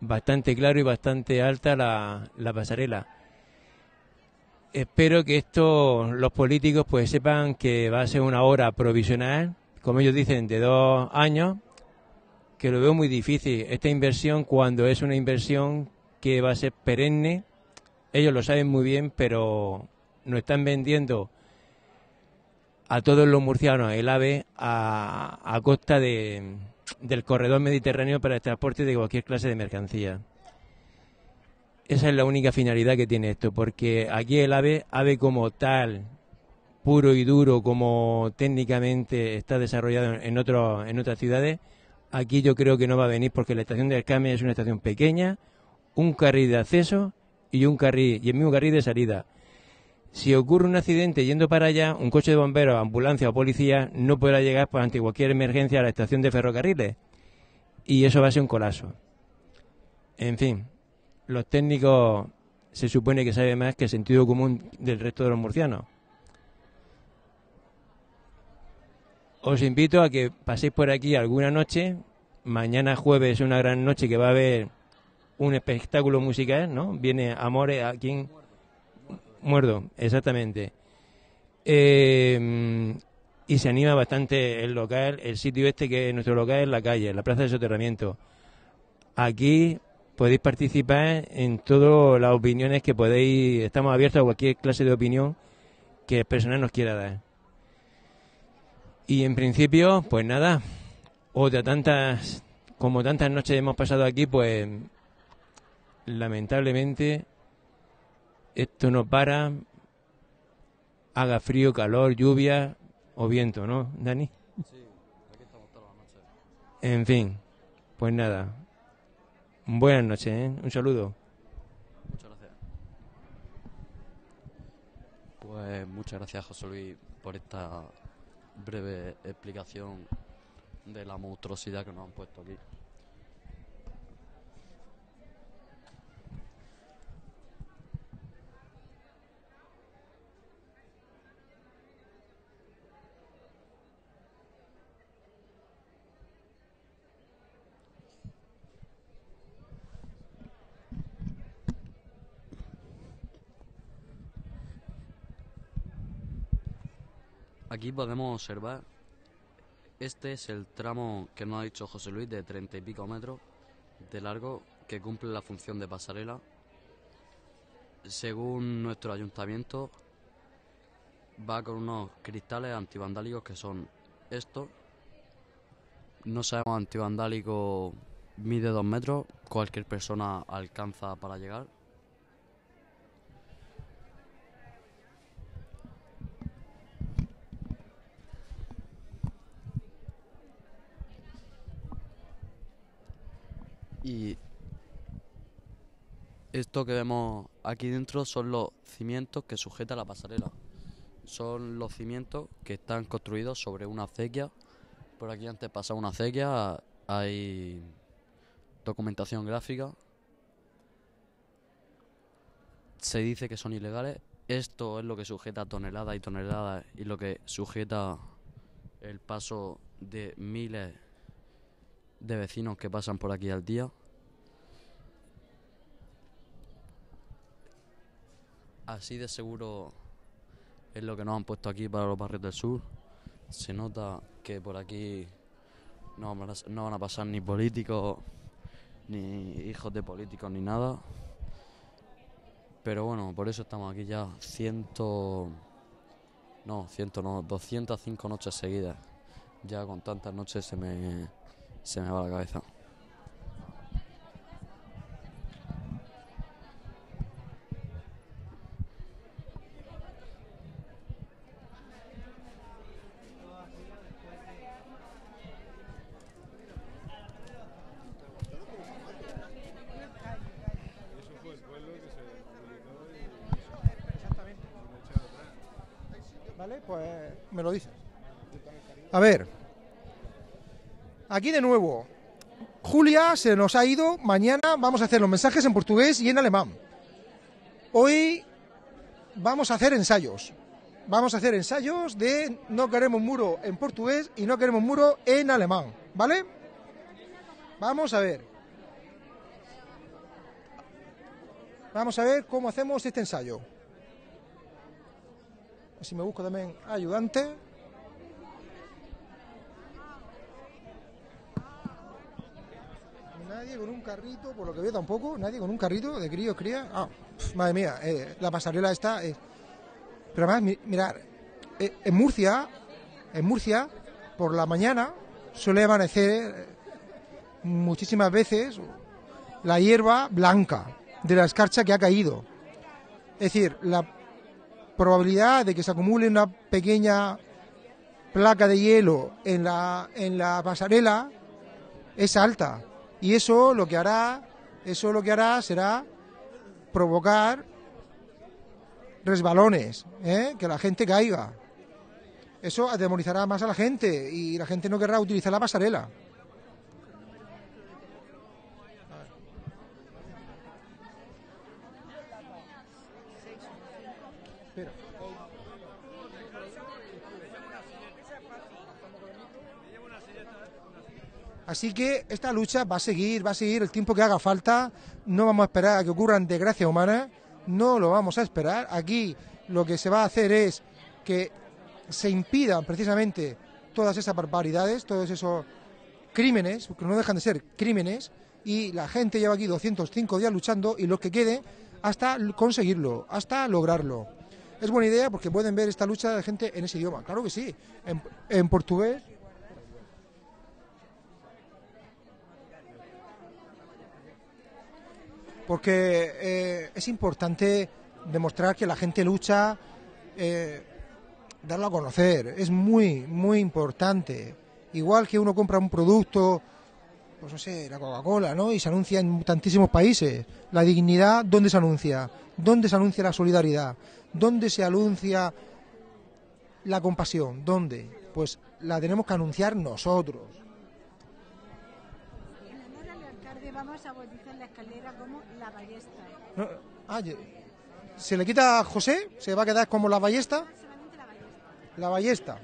bastante claro y bastante alta la, la pasarela. Espero que esto los políticos pues sepan que va a ser una obra provisional, como ellos dicen, de dos años, que lo veo muy difícil, esta inversión, cuando es una inversión que va a ser perenne. Ellos lo saben muy bien, pero nos están vendiendo a todos los murcianos el AVE a, a costa de, del corredor mediterráneo para el transporte de cualquier clase de mercancía. Esa es la única finalidad que tiene esto, porque aquí el AVE, AVE como tal, puro y duro, como técnicamente está desarrollado en, otro, en otras ciudades, aquí yo creo que no va a venir, porque la estación del Came es una estación pequeña, un carril de acceso y un carril y el mismo carril de salida. Si ocurre un accidente yendo para allá, un coche de bomberos, ambulancia o policía no podrá llegar pues, ante cualquier emergencia a la estación de ferrocarriles, y eso va a ser un colapso. En fin, los técnicos se supone que saben más que el sentido común del resto de los murcianos. os invito a que paséis por aquí alguna noche. Mañana jueves es una gran noche que va a haber un espectáculo musical, ¿no? Viene Amores, ¿a quién? Muerdo, exactamente. Eh, y se anima bastante el local, el sitio este que es nuestro local es la calle, la Plaza de Soterramiento. Aquí podéis participar en todas las opiniones que podéis, estamos abiertos a cualquier clase de opinión que el personal nos quiera dar. Y en principio, pues nada, otra tantas, como tantas noches hemos pasado aquí, pues lamentablemente esto no para, haga frío, calor, lluvia o viento, ¿no, Dani? Sí, aquí estamos todas las noches. En fin, pues nada, buenas noches, ¿eh? Un saludo. Muchas gracias. Pues muchas gracias, José Luis, por esta breve explicación de la monstruosidad que nos han puesto aquí. Aquí podemos observar, este es el tramo que nos ha dicho José Luis de treinta y pico metros de largo que cumple la función de pasarela. Según nuestro ayuntamiento va con unos cristales antivandálicos que son estos. No sabemos, antivandálico mide dos metros, cualquier persona alcanza para llegar. Y esto que vemos aquí dentro son los cimientos que sujeta la pasarela. Son los cimientos que están construidos sobre una acequia. Por aquí antes pasaba una acequia, hay documentación gráfica. Se dice que son ilegales. Esto es lo que sujeta toneladas y toneladas y lo que sujeta el paso de miles de vecinos que pasan por aquí al día. Así de seguro es lo que nos han puesto aquí para los barrios del sur. Se nota que por aquí no, no van a pasar ni políticos, ni hijos de políticos, ni nada. Pero bueno, por eso estamos aquí ya ciento... No, ciento no, doscientas cinco noches seguidas. Ya con tantas noches se me... se me va la cabeza. Vale, pues me lo dices. A ver. Aquí de nuevo, Julia se nos ha ido, mañana vamos a hacer los mensajes en portugués y en alemán. Hoy vamos a hacer ensayos, vamos a hacer ensayos de no queremos muro en portugués y no queremos muro en alemán, ¿vale? Vamos a ver. Vamos a ver cómo hacemos este ensayo. Así me busco también ayudante. Nadie con un carrito, por lo que veo tampoco, nadie con un carrito de críos, crías. Ah, pf, madre mía, eh, la pasarela está. Eh. Pero además, mi, mirad, eh, en Murcia, en Murcia, por la mañana suele amanecer eh, muchísimas veces la hierba blanca de la escarcha que ha caído. Es decir, la probabilidad de que se acumule una pequeña placa de hielo en la, en la pasarela es alta. Y eso lo que hará, eso lo que hará será provocar resbalones, ¿eh? Que la gente caiga. Eso atemorizará más a la gente y la gente no querrá utilizar la pasarela. Espera. Así que esta lucha va a seguir, va a seguir el tiempo que haga falta, no vamos a esperar a que ocurran desgracias humanas, no lo vamos a esperar. Aquí lo que se va a hacer es que se impidan precisamente todas esas barbaridades, todos esos crímenes, que no dejan de ser crímenes, y la gente lleva aquí doscientos cinco días luchando y los que queden hasta conseguirlo, hasta lograrlo. Es buena idea porque pueden ver esta lucha de gente en ese idioma, claro que sí, en, en portugués. Porque eh, es importante demostrar que la gente lucha, eh, darlo a conocer, es muy, muy importante. Igual que uno compra un producto, pues no sé, la Coca-Cola, ¿no? Y se anuncia en tantísimos países. La dignidad, ¿dónde se anuncia? ¿Dónde se anuncia la solidaridad? ¿Dónde se anuncia la compasión? ¿Dónde? Pues la tenemos que anunciar nosotros. En honor al alcalde vamos a bautizar la escalera como la Ballesta. No, ah, ¿se le quita a José? ¿Se va a quedar como la Ballesta? No, solamente la Ballesta. La Ballesta.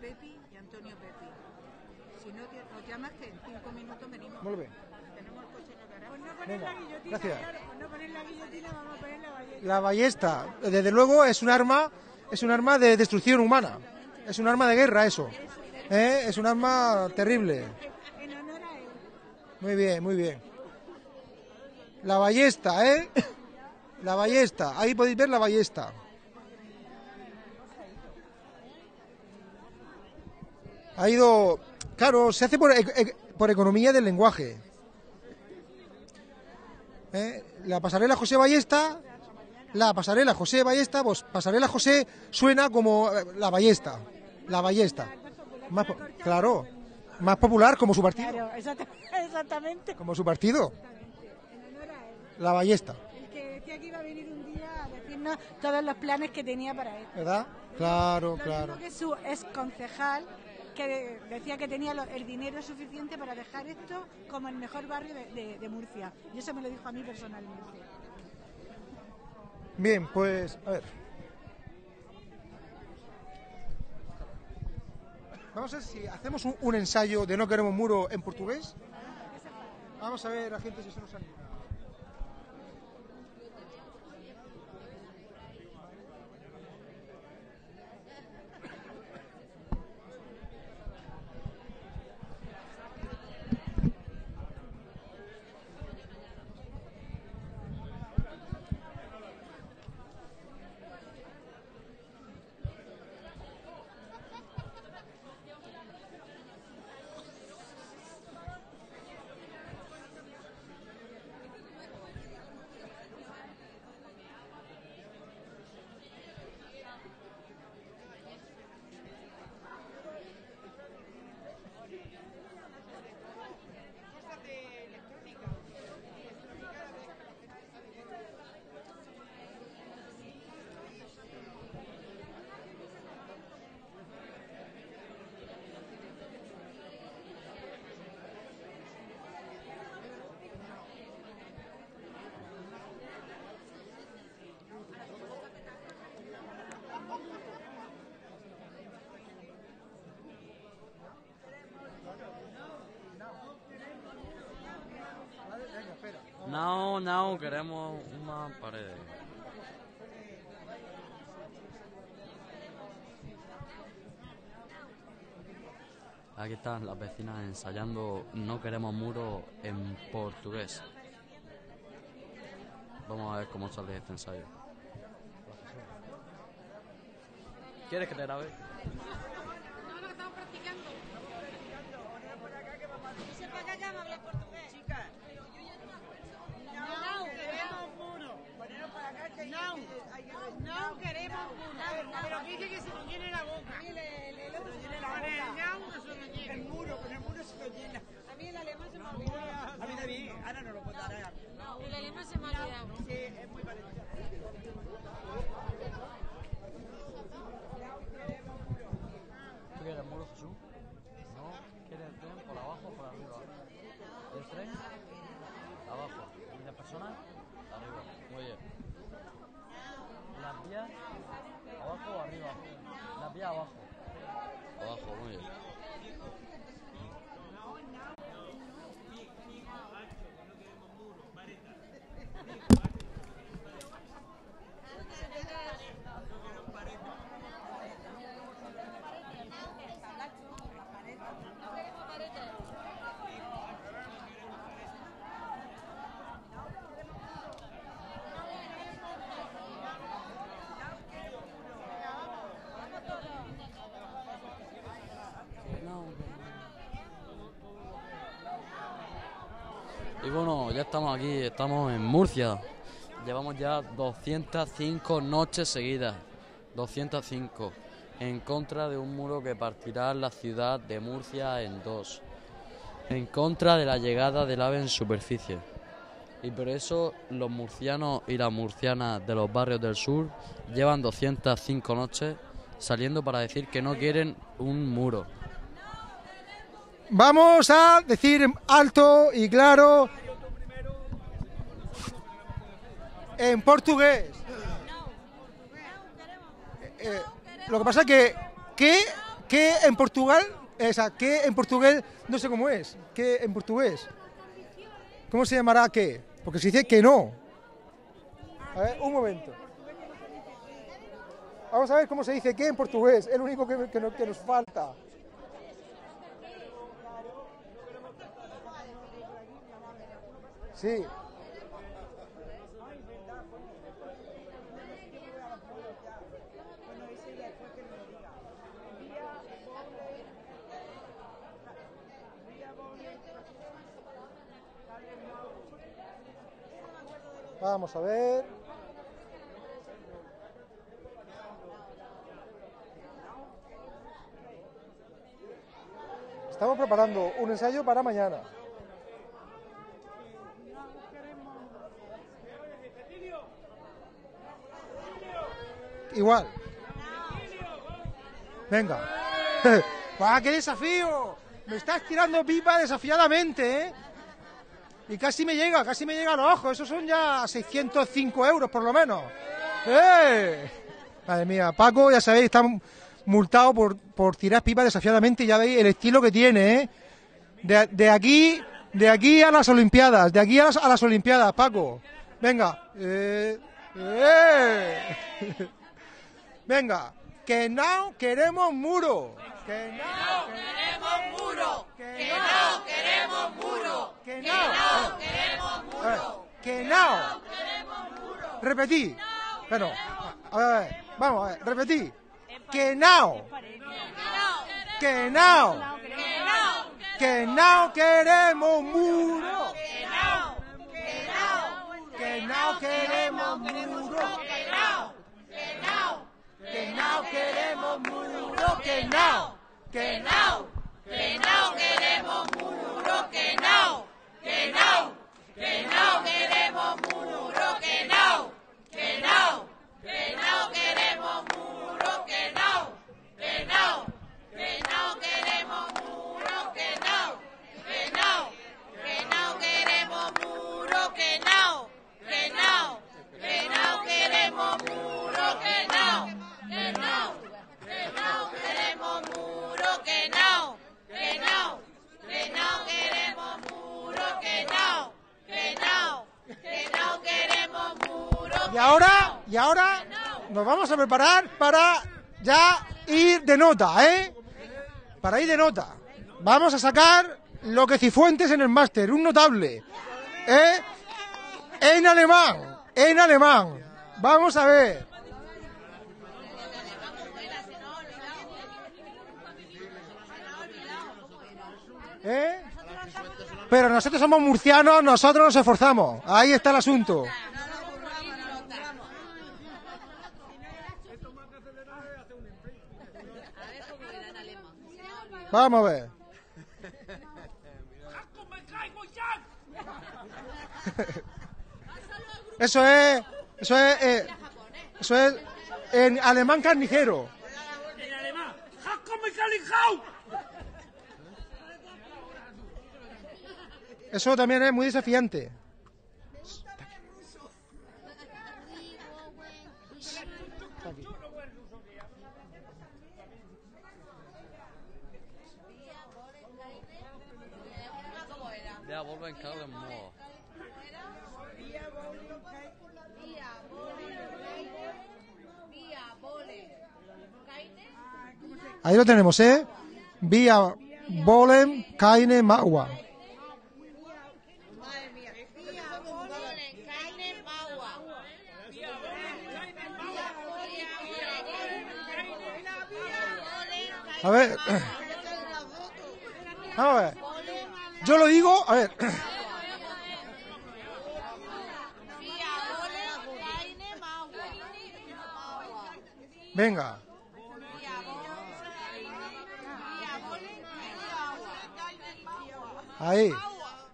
Pepi y Antonio Pepi. Si no te os llamas que en cinco minutos venimos. Vuelve. Tenemos el coche en la pues no poner la guillotina, claro, pues no poner la guillotina, vamos a poner la Ballesta. La Ballesta, desde luego, es un arma, es un arma de destrucción humana. Es un arma de guerra eso. ¿Eh? Es un arma terrible. En honor a él. Muy bien, muy bien. La Ballesta, ¿eh? La Ballesta. Ahí podéis ver la Ballesta. Ha ido... Claro, se hace por, por economía del lenguaje. ¿Eh? La pasarela José Ballesta... La pasarela José Ballesta... Pues pasarela José suena como la Ballesta. La Ballesta. Más claro, más popular como su partido. Claro, exactamente. Como su partido. La Ballesta. El que decía que iba a venir un día a decirnos todos los planes que tenía para él. ¿Verdad? Claro, lo claro. Mismo que su exconcejal que decía que tenía el dinero suficiente para dejar esto como el mejor barrio de, de, de Murcia. Y eso me lo dijo a mí personalmente. Bien, pues, a ver. Vamos a ver si hacemos un, un ensayo de No Queremos Muro en portugués. Vamos a ver a gente si se nos anima. No, no, queremos una pared. Aquí están las vecinas ensayando No Queremos Muro en portugués. Vamos a ver cómo sale este ensayo. ¿Quieres que te grabe? No, no, estamos practicando. Dice para acá, ya me hablas portugués. Chicas. No, no queremos muro. Pero dice que se lo llene la boca. El muro, con el muro se lo llena. A mí el alemán se me ha olvidado. A mí también, ahora no lo contaré. El alemán se me ha olvidado. Sí, es muy parecido. No queremos muro. Y bueno, ya estamos aquí, estamos en Murcia. Llevamos ya doscientas cinco noches seguidas, doscientas cinco, en contra de un muro que partirá la ciudad de Murcia en dos, en contra de la llegada del ave en superficie. Y por eso los murcianos y las murcianas de los barrios del sur llevan doscientas cinco noches saliendo para decir que no quieren un muro. Vamos a decir alto y claro en portugués. Eh, lo que pasa es que, que, que en Portugal, o sea, que en portugués, no sé cómo es, que en portugués, ¿cómo se llamará qué? Porque se dice que no. A ver, un momento. Vamos a ver cómo se dice que en portugués, el único que, que, no, que nos falta. Sí. Vamos a ver. Estamos preparando un ensayo para mañana. Igual. Venga. ¡Va, qué desafío! Me estás tirando pipa desafiadamente, ¿eh? Y casi me llega, casi me llega a los ojos. Esos son ya seiscientos cinco euros, por lo menos. ¡Eh! Madre mía, Paco, ya sabéis, está multado por, por tirar pipa desafiadamente. Ya veis el estilo que tiene, ¿eh? De, de aquí de aquí a las Olimpiadas, de aquí a las, a las Olimpiadas, Paco. Venga. Eh, eh. Venga. Que no queremos muro. Que no queremos muro. Que no queremos muro. Que no queremos muro. Que no queremos muro. Repetí. Bueno, a ver, a ver, vamos a ver, repetí. Que no. Que no. Que no queremos muro. Que no. Que no queremos muro. Que no queremos muro, que no, que no, que no queremos muro, que no, que no, que no queremos muro, que no, que no, que no queremos muro, que no, que no, que no queremos muro, que no, que no, que no queremos muro, que no, que no, que no queremos muro, que no. Que no, que no queremos muro, que no, que no, que no queremos muro, que no, que no, que no queremos muro. Y ahora, y ahora nos vamos a preparar para ya ir de nota, ¿eh? Para ir de nota. Vamos a sacar lo que Cifuentes en el máster, un notable, ¿eh? En alemán, en alemán. Vamos a ver. ¿Eh? Pero nosotros somos murcianos, nosotros nos esforzamos. Ahí está el asunto. Vamos a ver. Eso es, eso es, eh, eso es en alemán carnicero. En alemán. Eso también es muy desafiante. Ahí lo tenemos, ¿eh? Vía Bolem Kaine Magua. A ver, vamos a ver, yo lo digo, a ver, Venga. Ahí.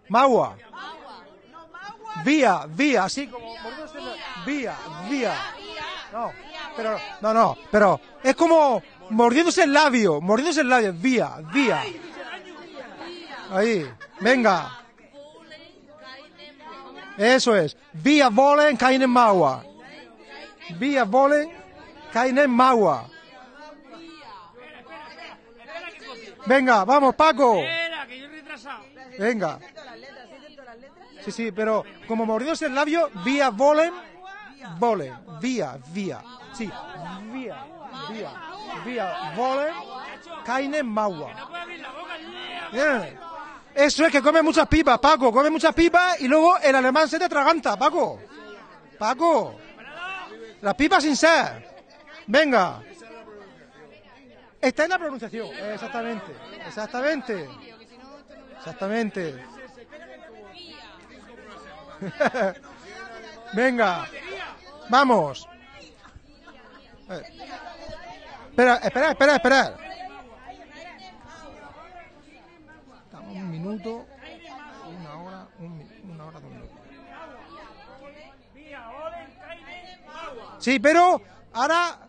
Magua. Vía, vía, así como... Vía, vía. No, pero, no, no, pero es como mordiéndose el labio, mordiéndose el labio. Vía, vía. Ahí, venga. Eso es. Vía volen, caen en magua. Vía volen, caen en magua. Venga, vamos, Paco. Venga. Sí, sí, pero como mordidos el labio, vía volen, volen, vía, vía. Sí, vía, vía, vía, volen, caen en magua. Eso es que come muchas pipas, Paco, come muchas pipas y luego el alemán se te atraganta, Paco. Paco, las pipas sin sed. Venga. Está en la pronunciación, exactamente, exactamente, exactamente. Venga, vamos. Espera, espera, espera, espera. Un minuto, una hora, un, una hora, dos minutos. Sí, pero ahora,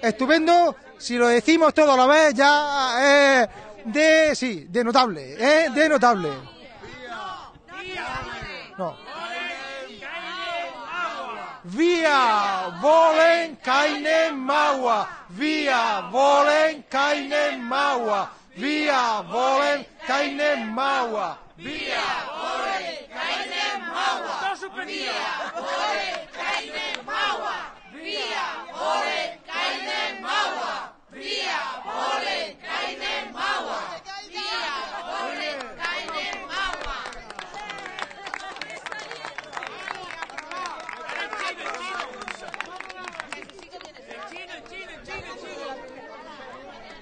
estupendo, si lo decimos todo a la vez, ya es eh, de, sí, de notable, eh, de notable. No. Vía, volen, cainen, magua. Vía, volen, cainen, magua. Vía, volen, cainen, magua. Vía, volen, cainen, magua. Vía, volen, cainen, magua. Vía, volen, cainen, magua. Vía, volen, cainen, magua. Vía, volen, cainen, magua.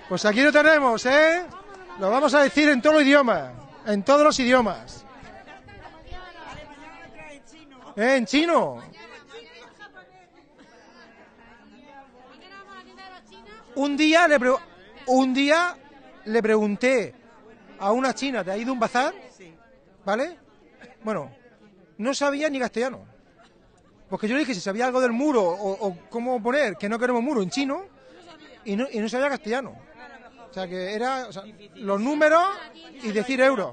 Pues aquí lo tenemos, ¿eh? Lo vamos a decir en todos los idiomas, en todos los idiomas. ¿Eh? En chino. Un día le pre un día le pregunté a una china, ¿te ha ido a un bazar? ¿Vale? Bueno, no sabía ni castellano. Porque yo le dije si sabía algo del muro o, o cómo poner que no queremos muro en chino y no, y no sabía castellano. O sea, que era o sea, los números y decir euros.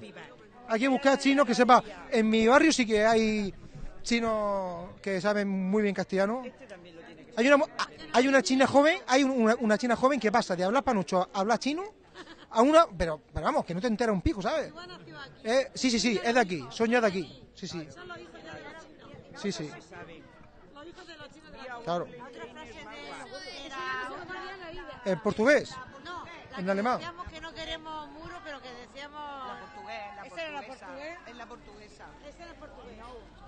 Hay que buscar chinos que sepa. En mi barrio sí que hay chinos que saben muy bien castellano. Hay una, hay una china joven, hay una, una china joven que pasa de hablar panucho a hablar chino a una... Pero, pero vamos, que no te entera un pico, ¿sabes? Eh, sí, sí, sí, es de aquí, son ya de aquí. Sí, sí. Sí, sí. Claro. En portugués. En alemán. Decíamos que no queremos muro, pero que decíamos... La portuguesa, la portuguesa. ¿Esa era la portuguesa? Es la portuguesa. ¿Esa era portuguesa?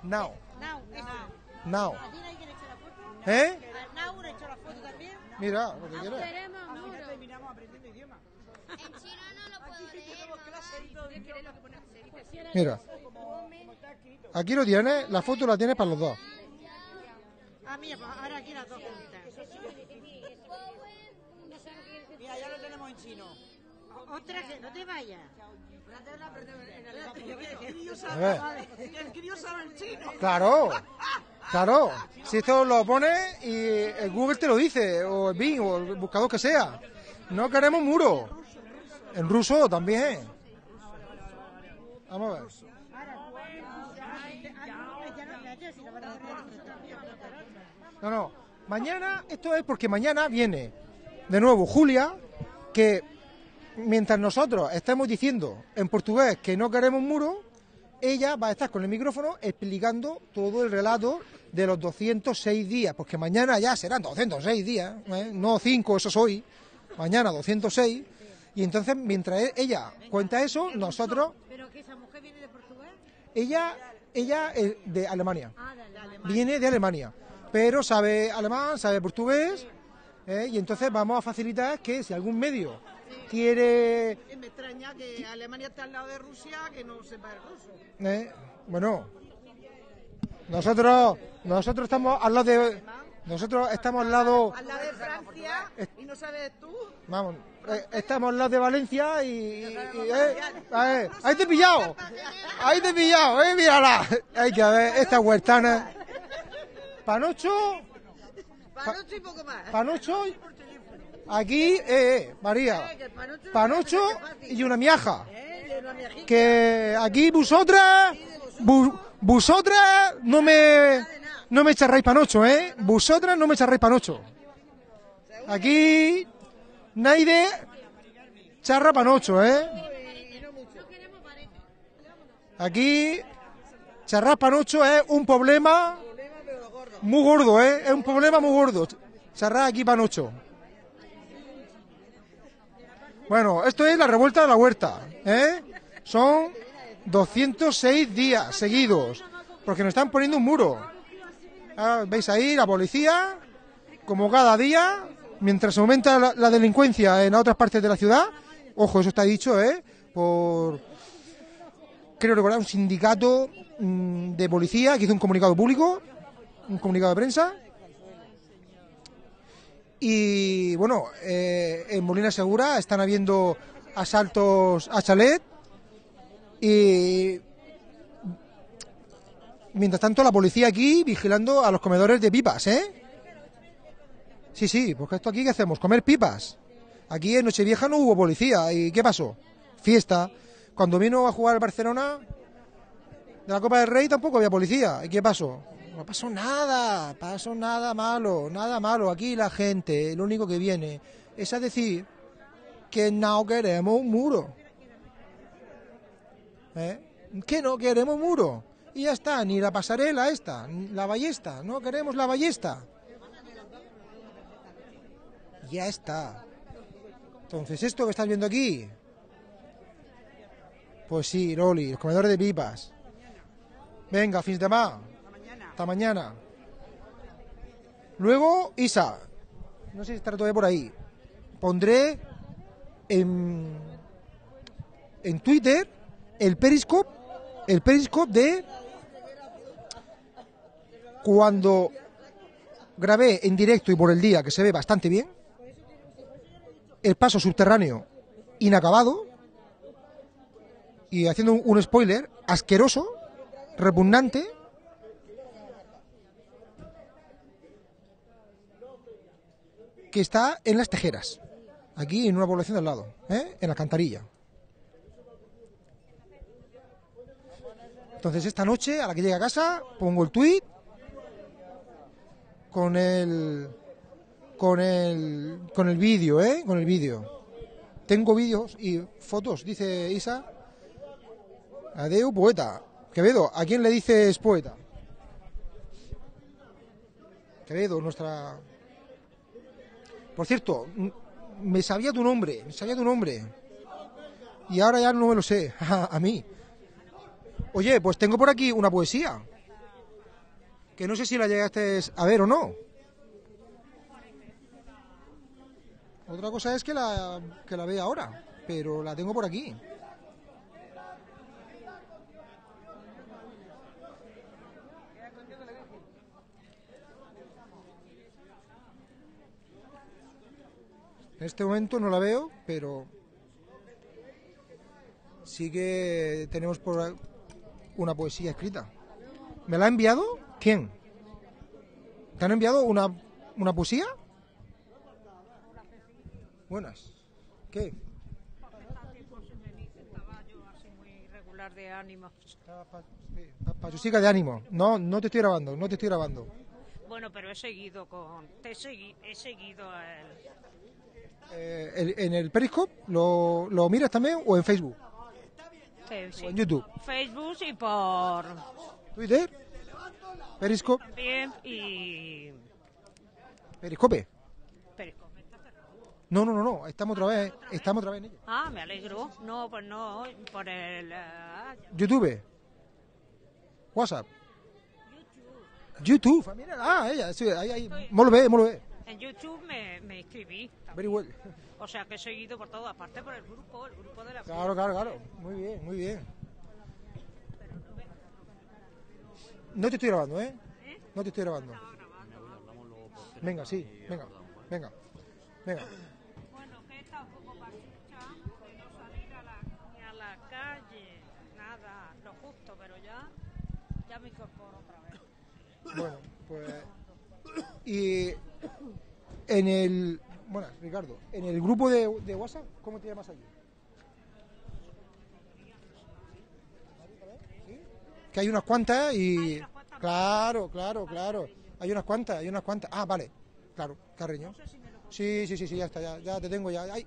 Now. Now. Now. ¿A ti nadie quiere echar la foto? ¿Eh? ¿A Now le echó la foto también? Mira, lo que quieras. No queremos muro. Al final terminamos aprendiendo idioma. En chino no lo puedo leer. Mira. Aquí lo tienes, la foto la tienes para los dos. Ah, mira, pues ahora aquí las dos juntas. Mira, ya lo tenemos en chino. Otra que no te vayas. El crío sabe el chino. Claro, claro. Si esto lo pones y el Google te lo dice, o el Bing, o el buscador que sea. No queremos muro. En ruso también. Vamos a ver. No, no. Mañana, esto es porque mañana viene de nuevo Julia, que mientras nosotros estamos diciendo en portugués que no queremos muro, ella va a estar con el micrófono explicando todo el relato de los doscientos seis días, porque mañana ya serán doscientos seis días, ¿eh? No cinco, eso es hoy, mañana doscientos seis, y entonces mientras ella cuenta eso, nosotros... ¿Pero que esa mujer viene de Portugal? Ella, ella es de Alemania, viene de Alemania. Pero sabe alemán, sabe portugués, ¿eh? Y entonces vamos a facilitar que si algún medio sí quiere... Me extraña que Alemania está al lado de Rusia, que no sepa el ruso. ¿Eh? Bueno, nosotros nosotros estamos al lado de, Nosotros estamos al lado... Al lado de Francia, y no sabes tú. Vamos, eh, estamos al lado de Valencia y... y, y eh, eh, ¡ahí te he pillado! ¡Ahí te he pillado! ¡Eh, mírala! Hay que ver, esta huertana... Panocho... Panocho y poco más. Panocho... Aquí, eh, eh, María. Panocho y una miaja. Que aquí vosotras... Vos, vosotras no me... No me echarráis panocho, ¿eh? Vosotras no me echarráis panocho. Aquí Naide charra panocho, ¿eh? Aquí charrar panocho es un problema muy gordo, ¿eh? Es un problema muy gordo. Charrar aquí panocho. Bueno, esto es la revuelta de la huerta, ¿eh? Son doscientos seis días seguidos, porque nos están poniendo un muro. Ah, veis ahí la policía, como cada día, mientras aumenta la, la delincuencia en otras partes de la ciudad. Ojo, eso está dicho, ¿eh? Por, creo recordar, un sindicato mmm, de policía que hizo un comunicado público, un comunicado de prensa. Y bueno, eh, en Molina Segura están habiendo asaltos a chalet y... Mientras tanto, la policía aquí vigilando a los comedores de pipas, ¿eh? Sí, sí, porque esto aquí, ¿qué hacemos? Comer pipas. Aquí en Nochevieja no hubo policía. ¿Y qué pasó? Fiesta. Cuando vino a jugar el Barcelona de la Copa del Rey tampoco había policía. ¿Y qué pasó? No pasó nada, pasó nada malo, nada malo. Aquí la gente, lo único que viene es a decir que no queremos un muro. ¿Eh? Que no queremos un muro. Y ya está, ni la pasarela esta, la ballesta, no queremos la ballesta. Ya está. Entonces, esto que estás viendo aquí, pues sí, Loli, los comedores de pipas. Venga, fins demà. Hasta mañana. Luego, Isa, no sé si estará todavía por ahí. Pondré en, en Twitter el periscope, el periscope de cuando grabé en directo y por el día, que se ve bastante bien, el paso subterráneo inacabado, y haciendo un spoiler asqueroso, repugnante, que está en Las Tejeras, aquí en una población de al lado, ¿eh? En la Alcantarilla. Entonces esta noche, a la que llegue a casa, pongo el tuit con el con el con el vídeo, ¿eh? Con el vídeo. Tengo vídeos y fotos, dice Isa. Adeu, poeta. Quevedo, ¿a quién le dices poeta? Quevedo, nuestra... Por cierto, me sabía tu nombre, me sabía tu nombre. Y ahora ya no me lo sé, a mí. Oye, pues tengo por aquí una poesía, que no sé si la llegaste a ver o no. Otra cosa es que la, que la vea ahora, pero la tengo por aquí. En este momento no la veo, pero sí que tenemos por... una poesía escrita. ¿Me la ha enviado? ¿Quién? ¿Te han enviado una, una poesía? Buenas. ¿Qué? Estaba yo así muy regular de ánimo. Pachusica de ánimo. No, no te estoy grabando, no te estoy grabando. Bueno, pero he seguido con... Te he, segui, he seguido el... Eh, el... ¿En el Periscope lo, lo miras también o en Facebook? Sí. En YouTube, Facebook y por Twitter, Periscope también y Periscope. Periscope. No, no, no, no, estamos otra vez, ¿otra vez? Estamos otra vez en ello. Ah, me alegro. No, pues no, por el uh... YouTube, WhatsApp, YouTube. YouTube. Mira, ah, ella, sí, ahí, ahí, estoy... molt bé, molt bé. En YouTube me, me inscribí también. Very well. O sea que he seguido por todo, aparte por el grupo, el grupo de la... Claro, claro, claro. Muy bien, muy bien. No te estoy grabando, ¿eh? ¿Eh? No te estoy grabando. No, grabando, grabando. Venga, sí, venga, venga, venga. Bueno, que esta ocupachucha de no salir a la, ni a la calle, nada, lo justo, pero ya, ya me incorporo otra vez. Bueno, pues... Y en el... Bueno, Ricardo, en el grupo de, de WhatsApp, ¿cómo te llamas allí? ¿Sí? Que hay unas cuantas y... Claro, claro, claro. Hay unas cuantas, hay unas cuantas. Ah, vale. Claro, Carreño. Sí, sí, sí, sí, ya está, ya, ya te tengo ya. Ay,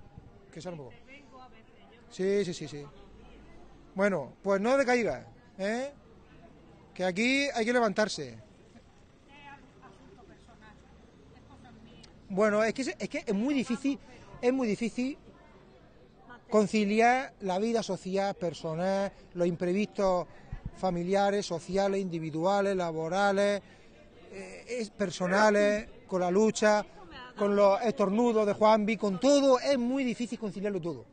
que sale un poco. Sí, sí, sí, sí. Bueno, pues no decaigas, ¿eh? Que aquí hay que levantarse. Bueno, es que es, es que es muy difícil, es muy difícil conciliar la vida social, personal, los imprevistos familiares, sociales, individuales, laborales, eh, es, personales, con la lucha, con los estornudos de Juanvi, con todo, es muy difícil conciliarlo todo.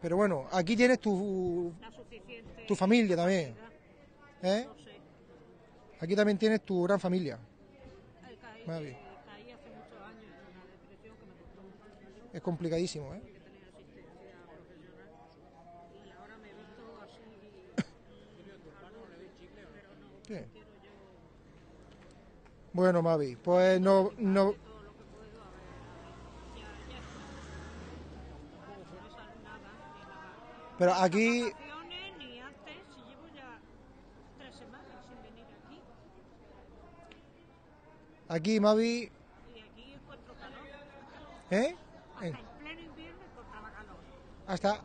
Pero bueno, aquí tienes tu, tu familia también, ¿eh? Aquí también tienes tu gran familia. Madre. Es complicadísimo, ¿eh? Bien. Bueno, Mavi, pues no, no... Pero aquí... Aquí, Mavi... Y aquí encuentro calor. ¿Eh? Hasta en pleno invierno encontraba calor. ¿Hasta,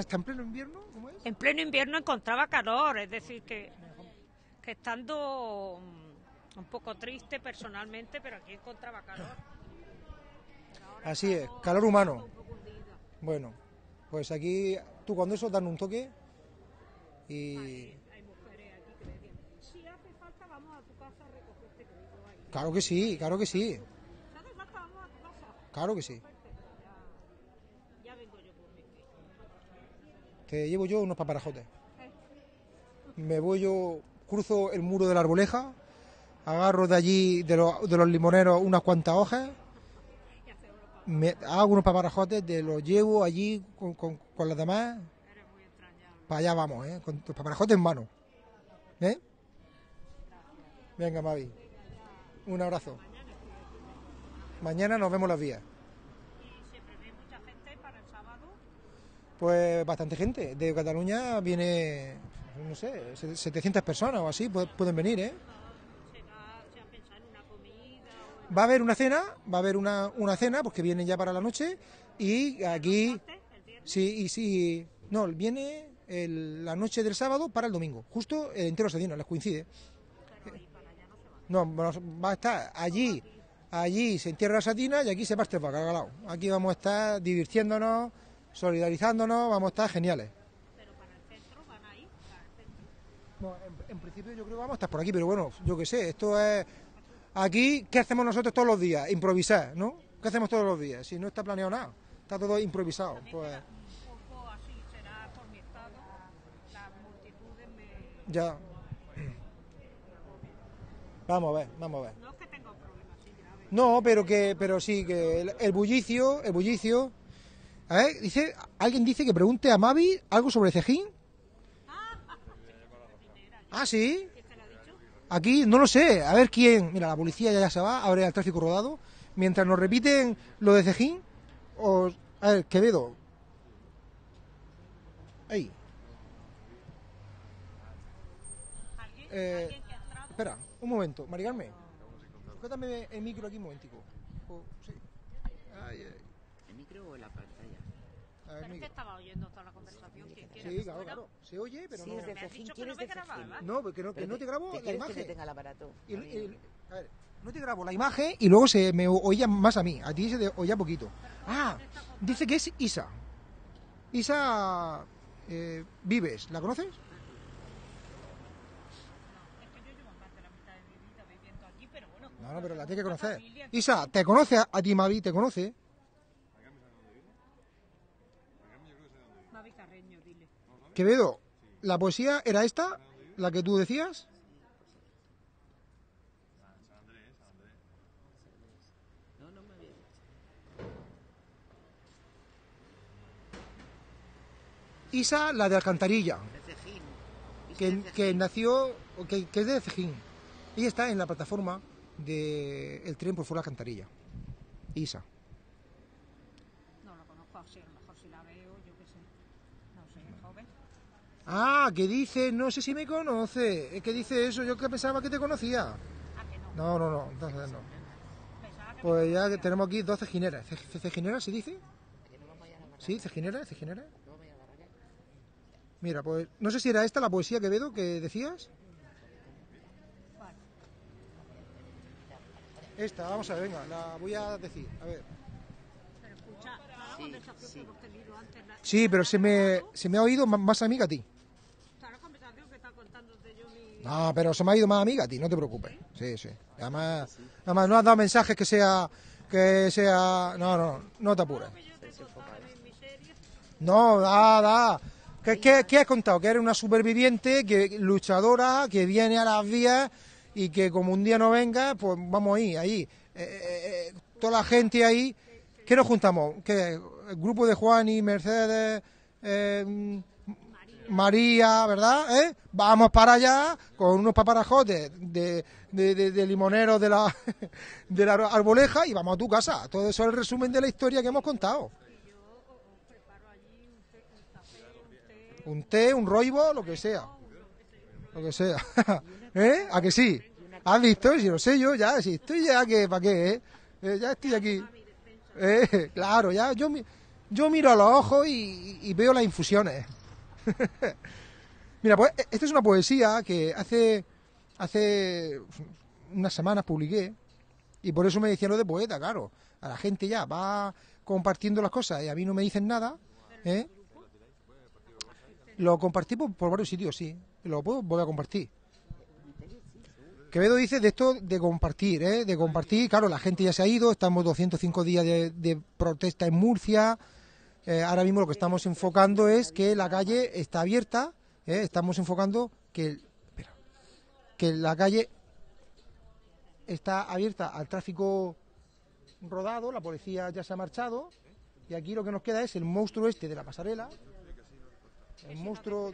hasta en pleno invierno? ¿Cómo es? En pleno invierno encontraba calor, es decir que... estando un poco triste personalmente, pero aquí encontraba calor. Así es, calor humano. Bueno, pues aquí, tú cuando eso, dan un toque y... Hay, hay mujeres aquí que me dicen, si hace falta vamos a tu casa a recogerte, que digo, ahí. Claro que sí, claro que sí. Si hace falta vamos a tu casa. Claro que sí. Ya vengo yo por mi pie. Te llevo yo unos paparajotes. Me voy yo... Cruzo el muro de la Arboleja, agarro de allí, de los, de los limoneros, unas cuantas hojas, me hago unos paparajotes, de los llevo allí con, con, con las demás. Para allá vamos, ¿eh? Con tus paparajotes en mano. ¿Eh? Venga, Mavi. Un abrazo. Mañana nos vemos las vías. ¿Y se prevé mucha gente para el sábado? Pues bastante gente. De Cataluña viene... no sé, setecientas personas o así pueden venir, ¿eh? Va a haber una cena, va a haber una, una cena, porque viene ya para la noche, y aquí... Sí, y sí... No, viene el, la noche del sábado para el domingo, justo el entero sedino, les coincide. No, va a estar allí, allí se entierra la satina y aquí se parte para cargalao. Aquí vamos a estar divirtiéndonos, solidarizándonos, vamos a estar geniales. No, en, en principio yo creo que vamos a estar por aquí, pero bueno, yo qué sé, esto es... Aquí, ¿qué hacemos nosotros todos los días? Improvisar, ¿no? ¿Qué hacemos todos los días? Si no está planeado nada, está todo improvisado. Pues... Un poco así será por mi estado, las multitudes me... Ya. Vamos a ver, vamos a ver. No es que tenga problemas, sí, grave. No, pero, que, pero sí, que el, el bullicio, el bullicio... A ver, dice, alguien dice que pregunte a Mavi algo sobre Cejín. Ah, sí. Aquí, no lo sé. A ver quién. Mira, la policía ya, ya se va. Abre el tráfico rodado. Mientras nos repiten lo de Cejín. Os... A ver, Quevedo. Ahí. ¿Alguien? Eh, ¿Alguien que ha entrado? Espera, un momento. Mari Carmen. Sujétame el micro aquí un momentico. Oh, sí. Ay, ay. ¿El micro o la pantalla? Pero es que estaba oyendo toda la conversación. Sí, claro, claro. Se oye, pero sí, no... Sí, es de que no me grababa. No, porque no, que no te grabo te la imagen. Que te tenga el aparato. Y, el, el, a ver, no te grabo la imagen y luego se me oía más a mí. A ti se te oía poquito. Ah, dice que es Isa. Isa eh, Vives, ¿la conoces? No, es que yo llevo más de la mitad de mi vida viviendo aquí, pero bueno... No, no, pero la tienes que conocer. Isa, ¿te conoce a, a ti, Mavi? ¿Te conoce? Quevedo, ¿la poesía era esta, la que tú decías? Isa, la de Alcantarilla, que, que nació, que, que es de Cejín. Ella está en la plataforma del de tren por fuera de Alcantarilla. Isa. No la conozco, así, a lo mejor si la veo, yo qué sé. No sé, joven. Ah, que dice, no sé si me conoce. Es que dice eso, yo que pensaba que te conocía. Ah, que no. No, no, no, entonces no. Pues ya que tenemos aquí dos cejineras. ¿Cejineras se dice? Sí, cejineras, cejineras. Mira, pues no sé si era esta la poesía, Quevedo, que decías. Esta, vamos a ver, venga, la voy a decir, a ver. Pero escucha, sí, conversación sí. Que hemos tenido antes, la... sí, pero se me, se me ha oído más amiga a ti. La conversación que está contándote yo mi... No, pero se me ha ido más amiga a ti, no te preocupes. Sí, sí. Además, sí. además no has dado mensajes que sea... que sea... No, no, no te apures. No, da, da. ¿Qué, qué, ¿Qué has contado? Que eres una superviviente, que luchadora, que viene a las vías... y que como un día no venga, pues vamos ahí, ahí, eh, eh, toda la gente ahí, ¿qué nos juntamos? ¿Qué? El grupo de Juan y Mercedes, eh, María. María, ¿verdad? ¿Eh? Vamos para allá con unos paparajotes de, de, de, de limoneros de la, de la arboleja y vamos a tu casa. Todo eso es el resumen de la historia que hemos contado. Y yo os preparo allí un té, un café, un té... Un té, un roibo, lo que sea. Lo que sea. ¿Eh? ¿A que sí? ¿Has visto? Si lo sé yo, ya, si estoy ya, que ¿para qué? Eh? Eh, ya estoy aquí. Eh, claro, ya, yo, yo miro a los ojos y, y veo las infusiones. Mira, pues, esta es una poesía que hace, hace unas semanas publiqué, y por eso me decían lo de poeta, claro. A la gente ya va compartiendo las cosas y a mí no me dicen nada, ¿eh? Lo compartí por, por varios sitios, sí. Lo puedo, voy a compartir. Quevedo dice de esto de compartir, ¿eh? De compartir, claro, la gente ya se ha ido, estamos doscientos cinco días de, de protesta en Murcia, eh, ahora mismo lo que estamos enfocando es que la calle está abierta, ¿eh? Estamos enfocando que, espera, que la calle está abierta al tráfico rodado, la policía ya se ha marchado, y aquí lo que nos queda es el monstruo este de la pasarela, el monstruo...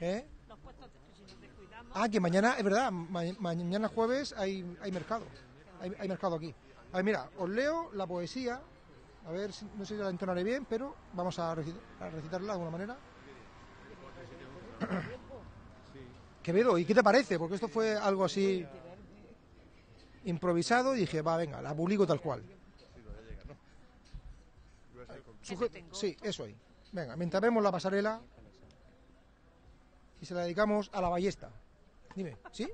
¿Eh? Ah, que mañana, es verdad, ma mañana jueves hay, hay mercado, hay, hay mercado aquí. A ver, mira, os leo la poesía, a ver, si, no sé si la entonaré bien, pero vamos a, recit a recitarla de alguna manera. Quevedo, ¿y qué te parece? Porque esto fue algo así improvisado y dije, va, venga, la publico tal cual. Sí, eso ahí. Venga, mientras vemos la pasarela... Y se la dedicamos a la ballesta. Dime, ¿sí?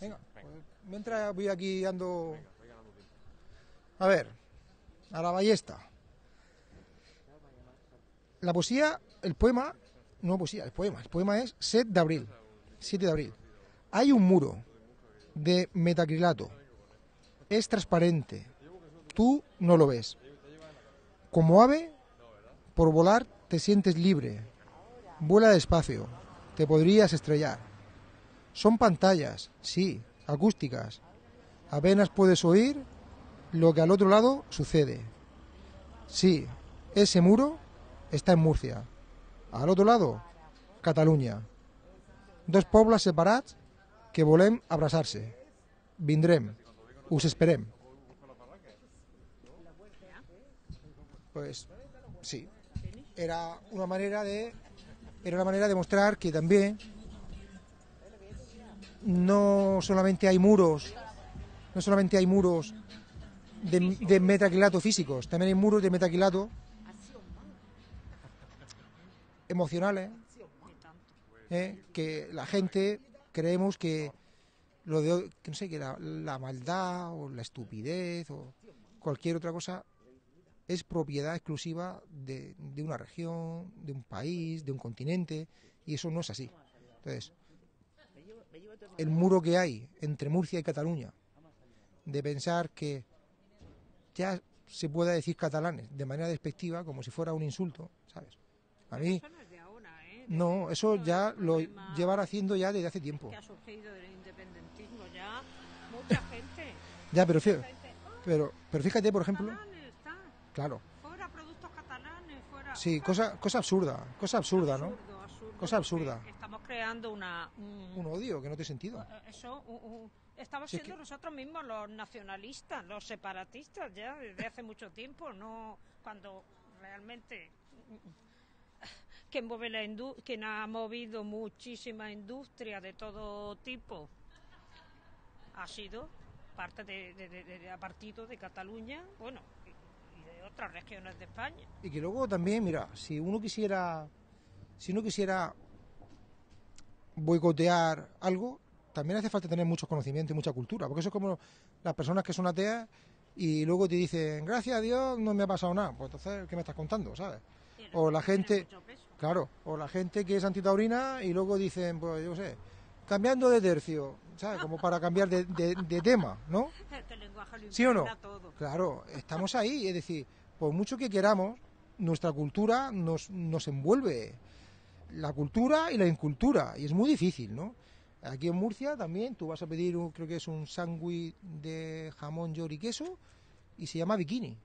Venga, pues mientras voy aquí ando... A ver, a la ballesta. La poesía, el poema... No poesía, el poema. El poema es siete de abril. siete de abril. Hay un muro de metacrilato. Es transparente. Tú no lo ves. Como ave, por volar te sientes libre. Vuela despacio. Te podrías estrellar. Son pantallas, sí, acústicas. Apenas puedes oír lo que al otro lado sucede. Sí, ese muro está en Murcia. Al otro lado, Catalunya. Dos poblas separats que volem abraçar-se. Vindrem, us esperem. Pues sí, era una manera de... Era una manera de mostrar que también no solamente hay muros, no solamente hay muros de, de metacrilato físicos, también hay muros de metacrilato emocionales, ¿eh? Que la gente creemos que lo de, que no sé, que la, la maldad o la estupidez o cualquier otra cosa es propiedad exclusiva de, de una región, de un país, de un continente, y eso no es así. Entonces, el muro que hay entre Murcia y Cataluña, de pensar que ya se pueda decir catalanes de manera despectiva, como si fuera un insulto, ¿sabes? A mí, no, eso ya lo llevar haciendo ya desde hace tiempo. Que ha surgido del independentismo ya mucha gente. Ya, pero fíjate, pero, pero fíjate, por ejemplo... Claro. Fuera productos catalanes, fuera... Sí, cosa, cosa absurda, cosa absurda, absurdo, ¿no? Absurdo, cosa absurda. Estamos creando una... Un, un odio que no tiene sentido. Eso, uh, uh, estamos si siendo es que... nosotros mismos los nacionalistas, los separatistas ya desde hace mucho tiempo, no cuando realmente... Quien, mueve la indu- quien ha movido muchísima industria de todo tipo ha sido parte de, de, de, de, de partido de Cataluña, bueno, y, y de otras regiones de España. Y que luego también, mira, si uno quisiera, si uno quisiera boicotear algo, también hace falta tener muchos conocimientos y mucha cultura, porque eso es como las personas que son ateas y luego te dicen, gracias a Dios no me ha pasado nada, pues entonces, ¿qué me estás contando, sabes? O la gente, claro, o la gente que es antitaurina y luego dicen, pues yo sé, cambiando de tercio, ¿sabes? Como para cambiar de, de, de tema, ¿no? El lenguaje lo ¿sí o no? Todo. Claro, estamos ahí, es decir, por mucho que queramos, nuestra cultura nos, nos envuelve, la cultura y la incultura, y es muy difícil, ¿no? Aquí en Murcia también tú vas a pedir, un, creo que es un sándwich de jamón, york y queso, y se llama bikini.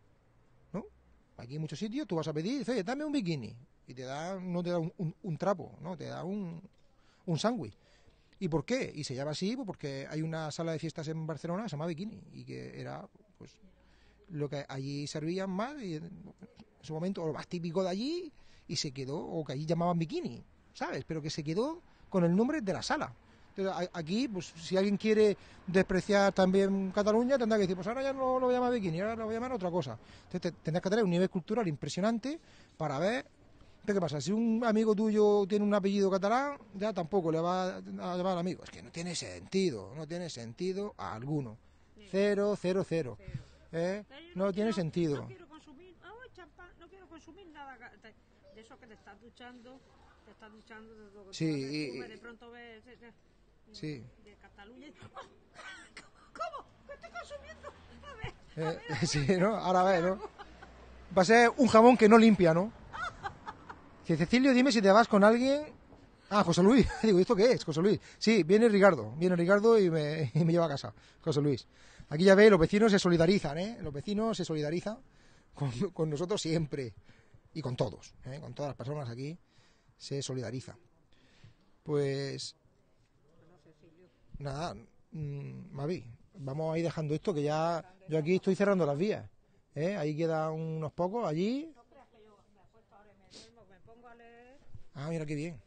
Aquí en muchos sitios tú vas a pedir, oye, dame un bikini. Y te da, no te da un, un, un trapo, no, te da un, un sándwich. ¿Y por qué? Y se llama así pues porque hay una sala de fiestas en Barcelona que se llama Bikini. Y que era, pues, lo que allí servían más y en su momento, o lo más típico de allí, y se quedó, o que allí llamaban Bikini, ¿sabes? Pero que se quedó con el nombre de la sala. Entonces, aquí, pues, si alguien quiere despreciar también Cataluña, tendrá que decir, pues ahora ya no lo voy a llamar bikini, ahora lo voy a llamar otra cosa. Entonces, tendrás que tener un nivel cultural impresionante para ver, ¿qué pasa? Si un amigo tuyo tiene un apellido catalán, ya tampoco le va a llamar al amigo. Es que no tiene sentido, no tiene sentido a alguno. Cero, cero, cero. ¿Eh? No tiene sentido. No quiero consumir, oh, champán, no quiero consumir nada de eso que te estás duchando, te estás duchando de todo. Sí, y... de pronto ves... Sí. De Cataluña. ¿Cómo? ¿Qué estoy consumiendo? A ver, eh, a ver, a ver. Sí, ¿no? Ahora a ver, ¿no? Va a ser un jamón que no limpia, ¿no? Si Cecilio, dime si te vas con alguien... Ah, José Luis. Digo, ¿esto qué es, José Luis? Sí, viene Ricardo. Viene Ricardo y me, y me lleva a casa, José Luis. Aquí ya veis, los vecinos se solidarizan, ¿eh? Los vecinos se solidarizan con, con nosotros siempre. Y con todos, ¿eh? Con todas las personas aquí se solidariza. Pues... Nada, mmm, Mavi, vamos a ir dejando esto, que ya yo aquí estoy cerrando las vías, ¿eh? Ahí quedan unos pocos, allí... No creas que yo me acuesto ahora y me duermo, me pongo a leer... Ah, mira qué bien.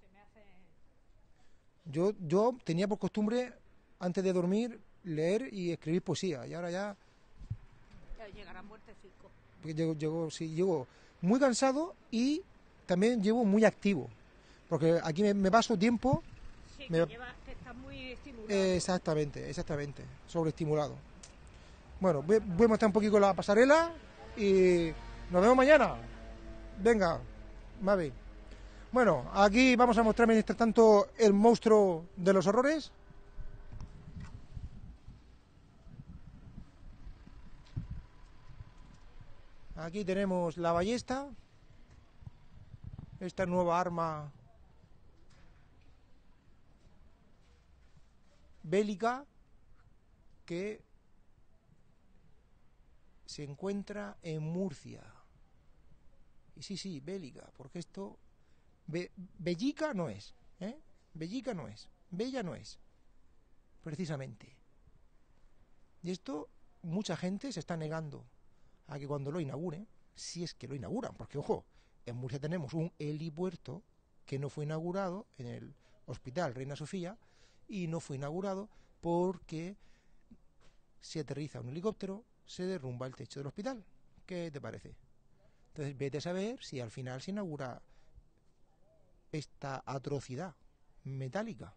Se me hace... Yo, yo tenía por costumbre, antes de dormir, leer y escribir poesía, y ahora ya... Ya llegarán muertecico. Llego, llego, sí, llego muy cansado y también llevo muy activo, porque aquí me, me paso tiempo... Sí, me... que lleva... Exactamente, exactamente, sobreestimulado. Bueno, voy a estar un poquito con la pasarela y nos vemos mañana. Venga, Mavi. Bueno, aquí vamos a mostrarme mientras tanto el monstruo de los horrores. Aquí tenemos la ballesta, esta nueva arma bélica que se encuentra en Murcia. Y sí, sí, bélica, porque esto... Be, bellica no es, ¿eh? Bellica no es, bella no es, precisamente. Y esto, mucha gente se está negando a que cuando lo inauguren, si es que lo inauguran, porque, ojo, en Murcia tenemos un helipuerto que no fue inaugurado en el Hospital Reina Sofía, y no fue inaugurado porque si aterriza un helicóptero se derrumba el techo del hospital. ¿Qué te parece? Entonces vete a saber si al final se inaugura esta atrocidad metálica.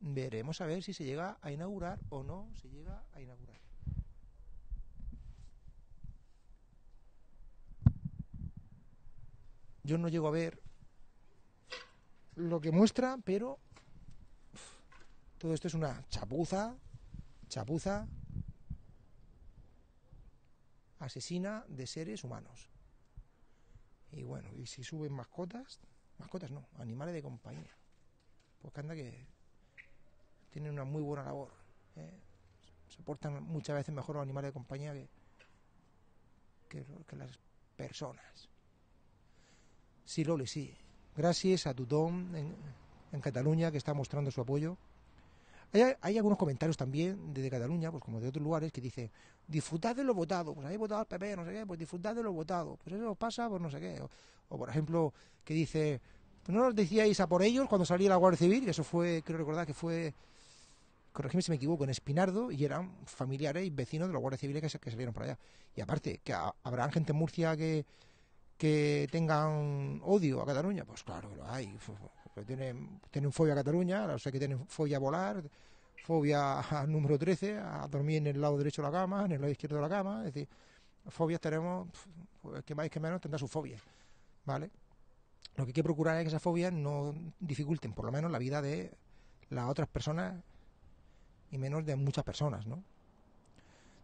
Veremos a ver si se llega a inaugurar o no se llega a inaugurar. Yo no llego a ver lo que muestra, pero... Todo esto es una chapuza, chapuza asesina de seres humanos. Y bueno, y si suben mascotas, mascotas no, animales de compañía. Porque anda que tienen una muy buena labor, ¿eh? Se portan muchas veces mejor los animales de compañía que, que, que las personas. Sí, Loli, sí. Gracias a tu don en, en Cataluña, que está mostrando su apoyo. Hay, hay algunos comentarios también desde Cataluña, pues como de otros lugares, que dicen, disfrutad de lo votado, pues habéis votado al P P, no sé qué, pues disfrutad de lo votado, pues eso os pasa por no sé qué. O, o por ejemplo, que dice, pues no nos decíais a por ellos cuando salía la Guardia Civil, que eso fue, creo recordar que fue, corregime si me equivoco, en Espinardo, y eran familiares y vecinos de los guardias civiles que, se, que salieron para allá. Y aparte, que a, habrá gente en Murcia que, que tengan odio a Cataluña, pues claro que lo hay. Tienen, tienen fobia a Cataluña, o sea que tienen fobia a volar, fobia al número trece, a dormir en el lado derecho de la cama, en el lado izquierdo de la cama, es decir, fobias tenemos, pues, que más que menos tendrá sus fobias, ¿vale? Lo que hay que procurar es que esas fobias no dificulten, por lo menos, la vida de las otras personas y menos de muchas personas, ¿no?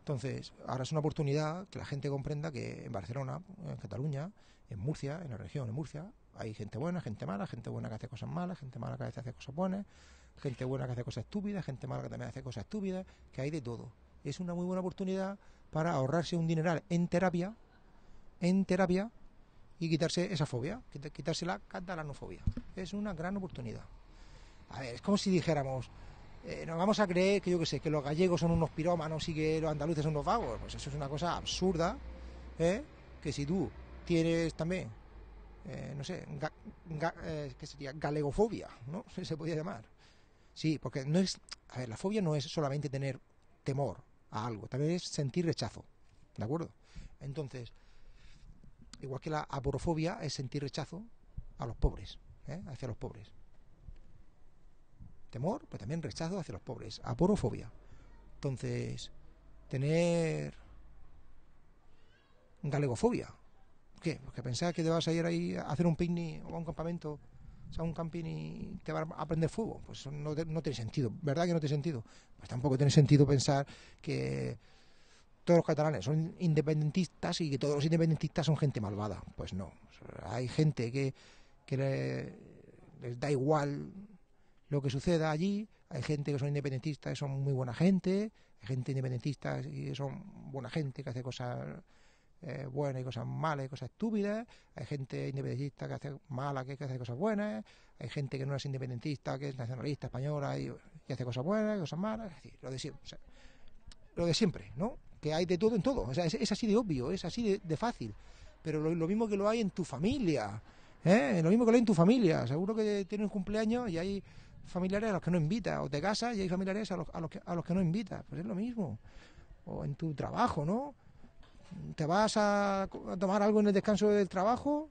Entonces, ahora es una oportunidad que la gente comprenda que en Barcelona, en Cataluña, en Murcia, en la región de Murcia, hay gente buena, gente mala, gente buena que hace cosas malas, gente mala que hace cosas buenas, gente buena que hace cosas estúpidas, gente mala que también hace cosas estúpidas, que hay de todo. Es una muy buena oportunidad para ahorrarse un dineral en terapia, en terapia, y quitarse esa fobia, quitarse la catalanofobia. Es una gran oportunidad. A ver, es como si dijéramos, eh, nos vamos a creer que yo qué sé, que los gallegos son unos pirómanos y que los andaluces son unos vagos. Pues eso es una cosa absurda, ¿eh? Que si tú tienes también, Eh, no sé, ga, ga, eh, ¿qué sería? Galegofobia, ¿no? Se podría llamar. Sí, porque no es, a ver, la fobia no es solamente tener temor a algo, también es sentir rechazo, ¿de acuerdo? Entonces, igual que la aporofobia es sentir rechazo a los pobres, ¿eh? Hacia los pobres. Temor, pues también rechazo hacia los pobres, aporofobia. Entonces, tener galegofobia. ¿Qué? Porque pensás que te vas a ir ahí a hacer un picnic o a un campamento, o sea, un camping, y te va a prender fuego. Pues no, te, no tiene sentido, ¿verdad que no tiene sentido? Pues tampoco tiene sentido pensar que todos los catalanes son independentistas y que todos los independentistas son gente malvada. Pues no, hay gente que, que le, les da igual lo que suceda allí, hay gente que son independentistas y son muy buena gente, hay gente independentista y son buena gente que hace cosas Eh, buenas y cosas malas y cosas estúpidas, hay gente independentista que hace malas que, que hace cosas buenas, hay gente que no es independentista, que es nacionalista, española y, y hace cosas buenas y cosas malas, es decir, lo de siempre, o sea, lo de siempre, ¿no? Que hay de todo en todo, o sea, es, es así de obvio, es así de, de fácil, pero lo, lo mismo que lo hay en tu familia, ¿eh? Lo mismo que lo hay en tu familia, seguro que tienes un cumpleaños y hay familiares a los que no invitas, o te casas y hay familiares a los, a los, que, a los que no invitas, pues es lo mismo, o en tu trabajo, ¿no? Te vas a tomar algo en el descanso del trabajo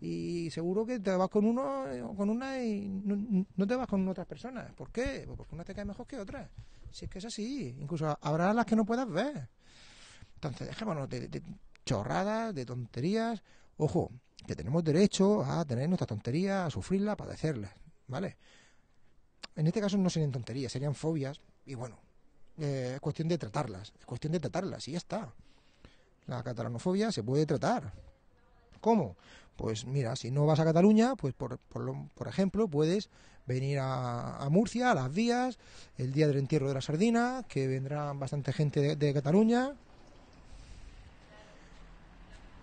y seguro que te vas con uno o con una y no, no te vas con otras personas. ¿Por qué? Pues porque unas te caen mejor que otras. Si es que es así. Incluso habrá las que no puedas ver. Entonces, dejémonos de, de chorradas, de tonterías. Ojo, que tenemos derecho a tener nuestras tonterías, a sufrirlas, a padecerlas, ¿vale? En este caso no serían tonterías, serían fobias. Y bueno, eh, es cuestión de tratarlas. Es cuestión de tratarlas y ya está. La catalanofobia se puede tratar. ¿Cómo? Pues mira, si no vas a Cataluña, pues por, por, lo, por ejemplo, puedes venir a, a Murcia, a las vías, el día del entierro de la sardina, que vendrá bastante gente de, de Cataluña.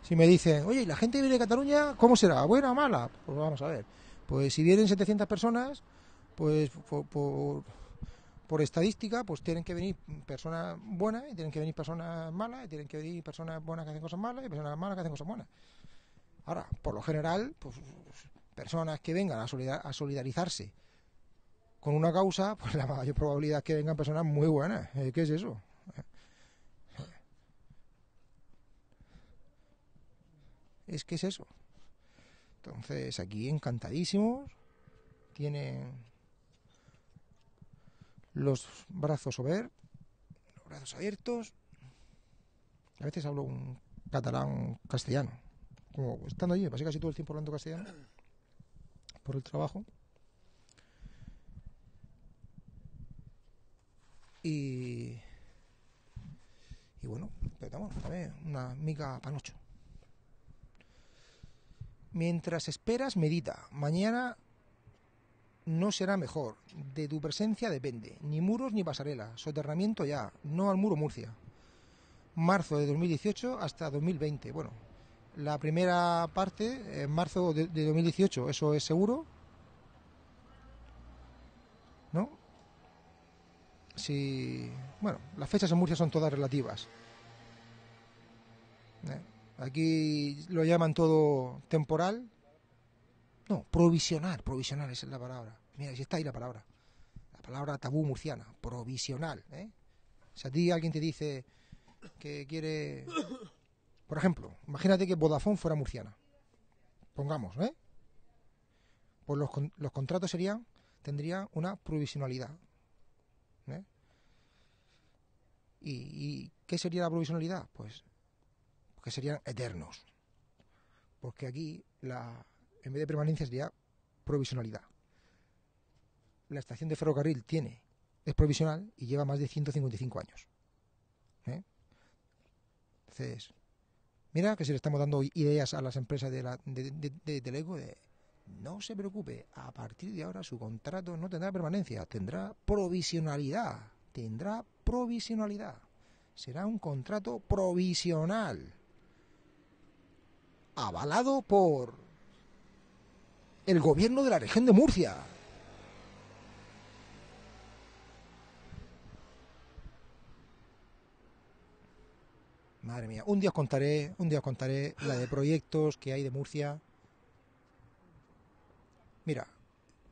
Si me dicen, oye, ¿y la gente que viene de Cataluña cómo será? ¿Buena o mala? Pues vamos a ver. Pues si vienen setecientas personas, pues por, por Por estadística, pues tienen que venir personas buenas y tienen que venir personas malas y tienen que venir personas buenas que hacen cosas malas y personas malas que hacen cosas buenas. Ahora, por lo general, pues personas que vengan a, solidar, a solidarizarse con una causa, pues la mayor probabilidad es que vengan personas muy buenas. ¿Qué es eso? Es que es eso. Entonces, aquí encantadísimos, tienen los brazos over, los brazos abiertos. A veces hablo un catalán castellano, como estando allí, me pasé casi todo el tiempo hablando castellano por el trabajo. Y, y bueno, tratamos también una mica panocho. Mientras esperas, medita. Mañana no será mejor, de tu presencia depende, ni muros ni pasarela, soterramiento ya, no al muro Murcia. Marzo de dos mil dieciocho hasta dos mil veinte, bueno, la primera parte en marzo de, de dos mil dieciocho, ¿eso es seguro? ¿No? Si... Bueno, las fechas en Murcia son todas relativas. ¿Eh? Aquí lo llaman todo temporal. No, provisional, provisional esa es la palabra. Mira, si está ahí la palabra. La palabra tabú murciana, provisional. ¿Eh? Si a ti alguien te dice que quiere... Por ejemplo, imagínate que Vodafone fuera murciana. Pongamos, ¿eh? Pues los, los contratos serían, tendrían una provisionalidad. ¿Eh? ¿Y, ¿Y qué sería la provisionalidad? Pues que serían eternos. Porque aquí, la, en vez de permanencia, sería provisionalidad. La estación de ferrocarril tiene, es provisional y lleva más de ciento cincuenta y cinco años. ¿Eh? Entonces... Mira, que si le estamos dando ideas a las empresas de, la, de, de, de Teleco, de, no se preocupe, a partir de ahora su contrato no tendrá permanencia, tendrá provisionalidad, tendrá provisionalidad, será un contrato provisional, avalado por el gobierno de la región de Murcia. Madre mía, un día os contaré, un día os contaré la de proyectos que hay de Murcia. Mira,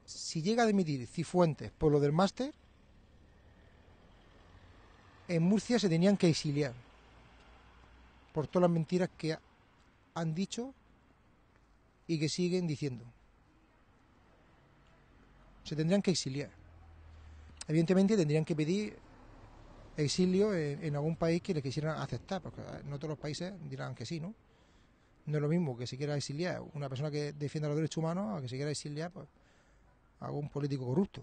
si llega a dimitir Cifuentes por lo del máster, en Murcia se tenían que exiliar por todas las mentiras que han dicho y que siguen diciendo. Se tendrían que exiliar. Evidentemente tendrían que pedir exilio en, en algún país que les quisieran aceptar, porque no todos los países dirán que sí, ¿no? No es lo mismo que se quiera exiliar una persona que defienda los derechos humanos a que se quiera exiliar, pues, a algún político corrupto.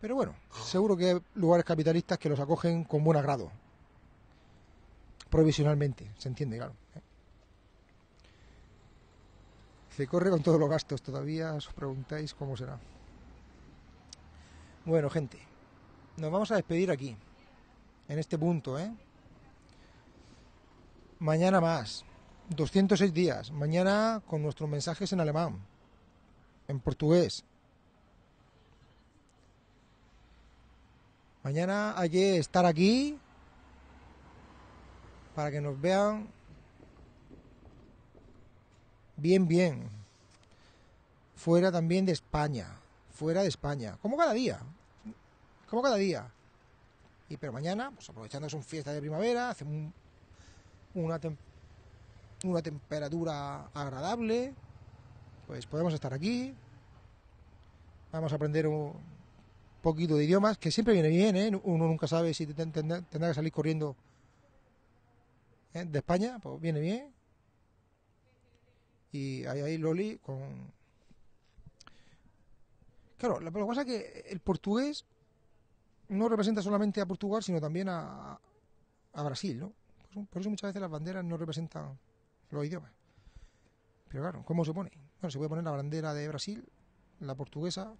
Pero bueno, seguro que hay lugares capitalistas que los acogen con buen agrado. Provisionalmente, se entiende, claro. ¿Eh? Se corre con todos los gastos todavía, os preguntáis cómo será. Bueno, gente, nos vamos a despedir aquí, en este punto, ¿eh? Mañana más, doscientos seis días, mañana con nuestros mensajes en alemán, en portugués. Mañana hay que estar aquí para que nos vean bien, bien, fuera también de España. Fuera de España, como cada día, como cada día. Y pero mañana, pues aprovechando que son fiestas de primavera, hace un, una, tem una temperatura agradable, pues podemos estar aquí. Vamos a aprender un poquito de idiomas, que siempre viene bien, ¿eh? Uno nunca sabe si tendrá que salir corriendo, ¿eh? De España, pues viene bien. Y ahí, ahí Loli con... Claro, lo que pasa es que el portugués no representa solamente a Portugal, sino también a, a Brasil, ¿no? Por eso muchas veces las banderas no representan los idiomas. Pero claro, ¿cómo se pone? Bueno, se puede poner la bandera de Brasil, la portuguesa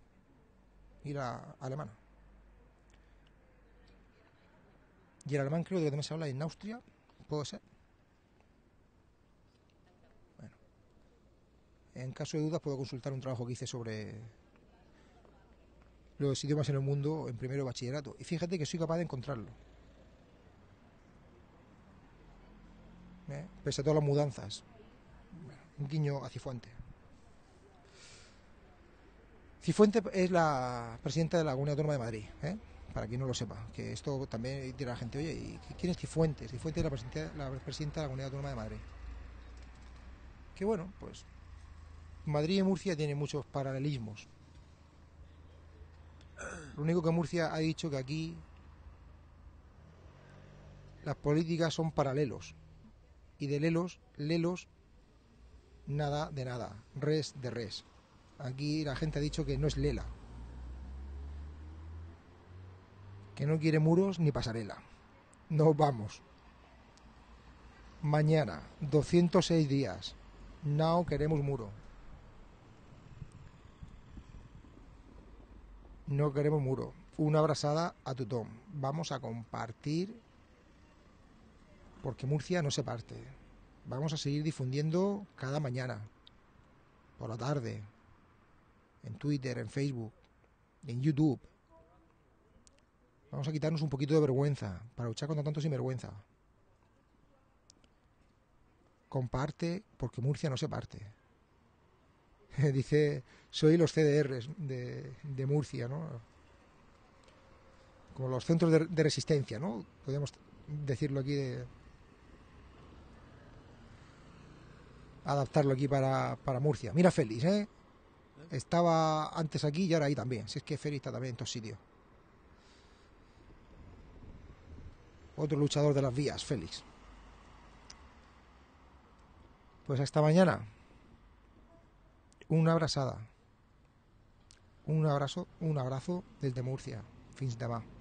y la alemana. Y el alemán creo que también se habla en Austria, puede ser. Bueno, en caso de dudas puedo consultar un trabajo que hice sobre... los idiomas en el mundo en primero de bachillerato. Y fíjate que soy capaz de encontrarlo. ¿Eh? Pese a todas las mudanzas. Bueno, un guiño a Cifuentes. Cifuentes es la presidenta de la Comunidad Autónoma de Madrid, ¿eh? Para quien no lo sepa. Que esto también dirá la gente, oye, ¿y quién es Cifuentes? Cifuentes es la presidenta, la presidenta de la Comunidad Autónoma de Madrid. Que bueno, pues Madrid y Murcia tienen muchos paralelismos. Lo único que Murcia ha dicho que aquí las políticas son paralelos. Y de lelos, lelos, nada de nada, res de res. Aquí la gente ha dicho que no es lela. Que no quiere muros ni pasarela. Nos vamos. Mañana, doscientos seis días. No queremos muro. No queremos muro. Una abrazada a tu Tom. Vamos a compartir porque Murcia no se parte. Vamos a seguir difundiendo cada mañana, por la tarde, en Twitter, en Facebook, en YouTube. Vamos a quitarnos un poquito de vergüenza para luchar contra tanto sinvergüenza. Comparte, porque Murcia no se parte. Dice, soy los C D Rs de, de Murcia, ¿no? Como los centros de, de resistencia, ¿no? Podríamos decirlo aquí, de adaptarlo aquí para, para Murcia. Mira Félix, ¿eh? Estaba antes aquí y ahora ahí también. Si es que Félix está también en todos sitios. Otro luchador de las vías, Félix. Pues hasta mañana. Una abrazada. Un abrazo, un abrazo desde Murcia. Fins demà.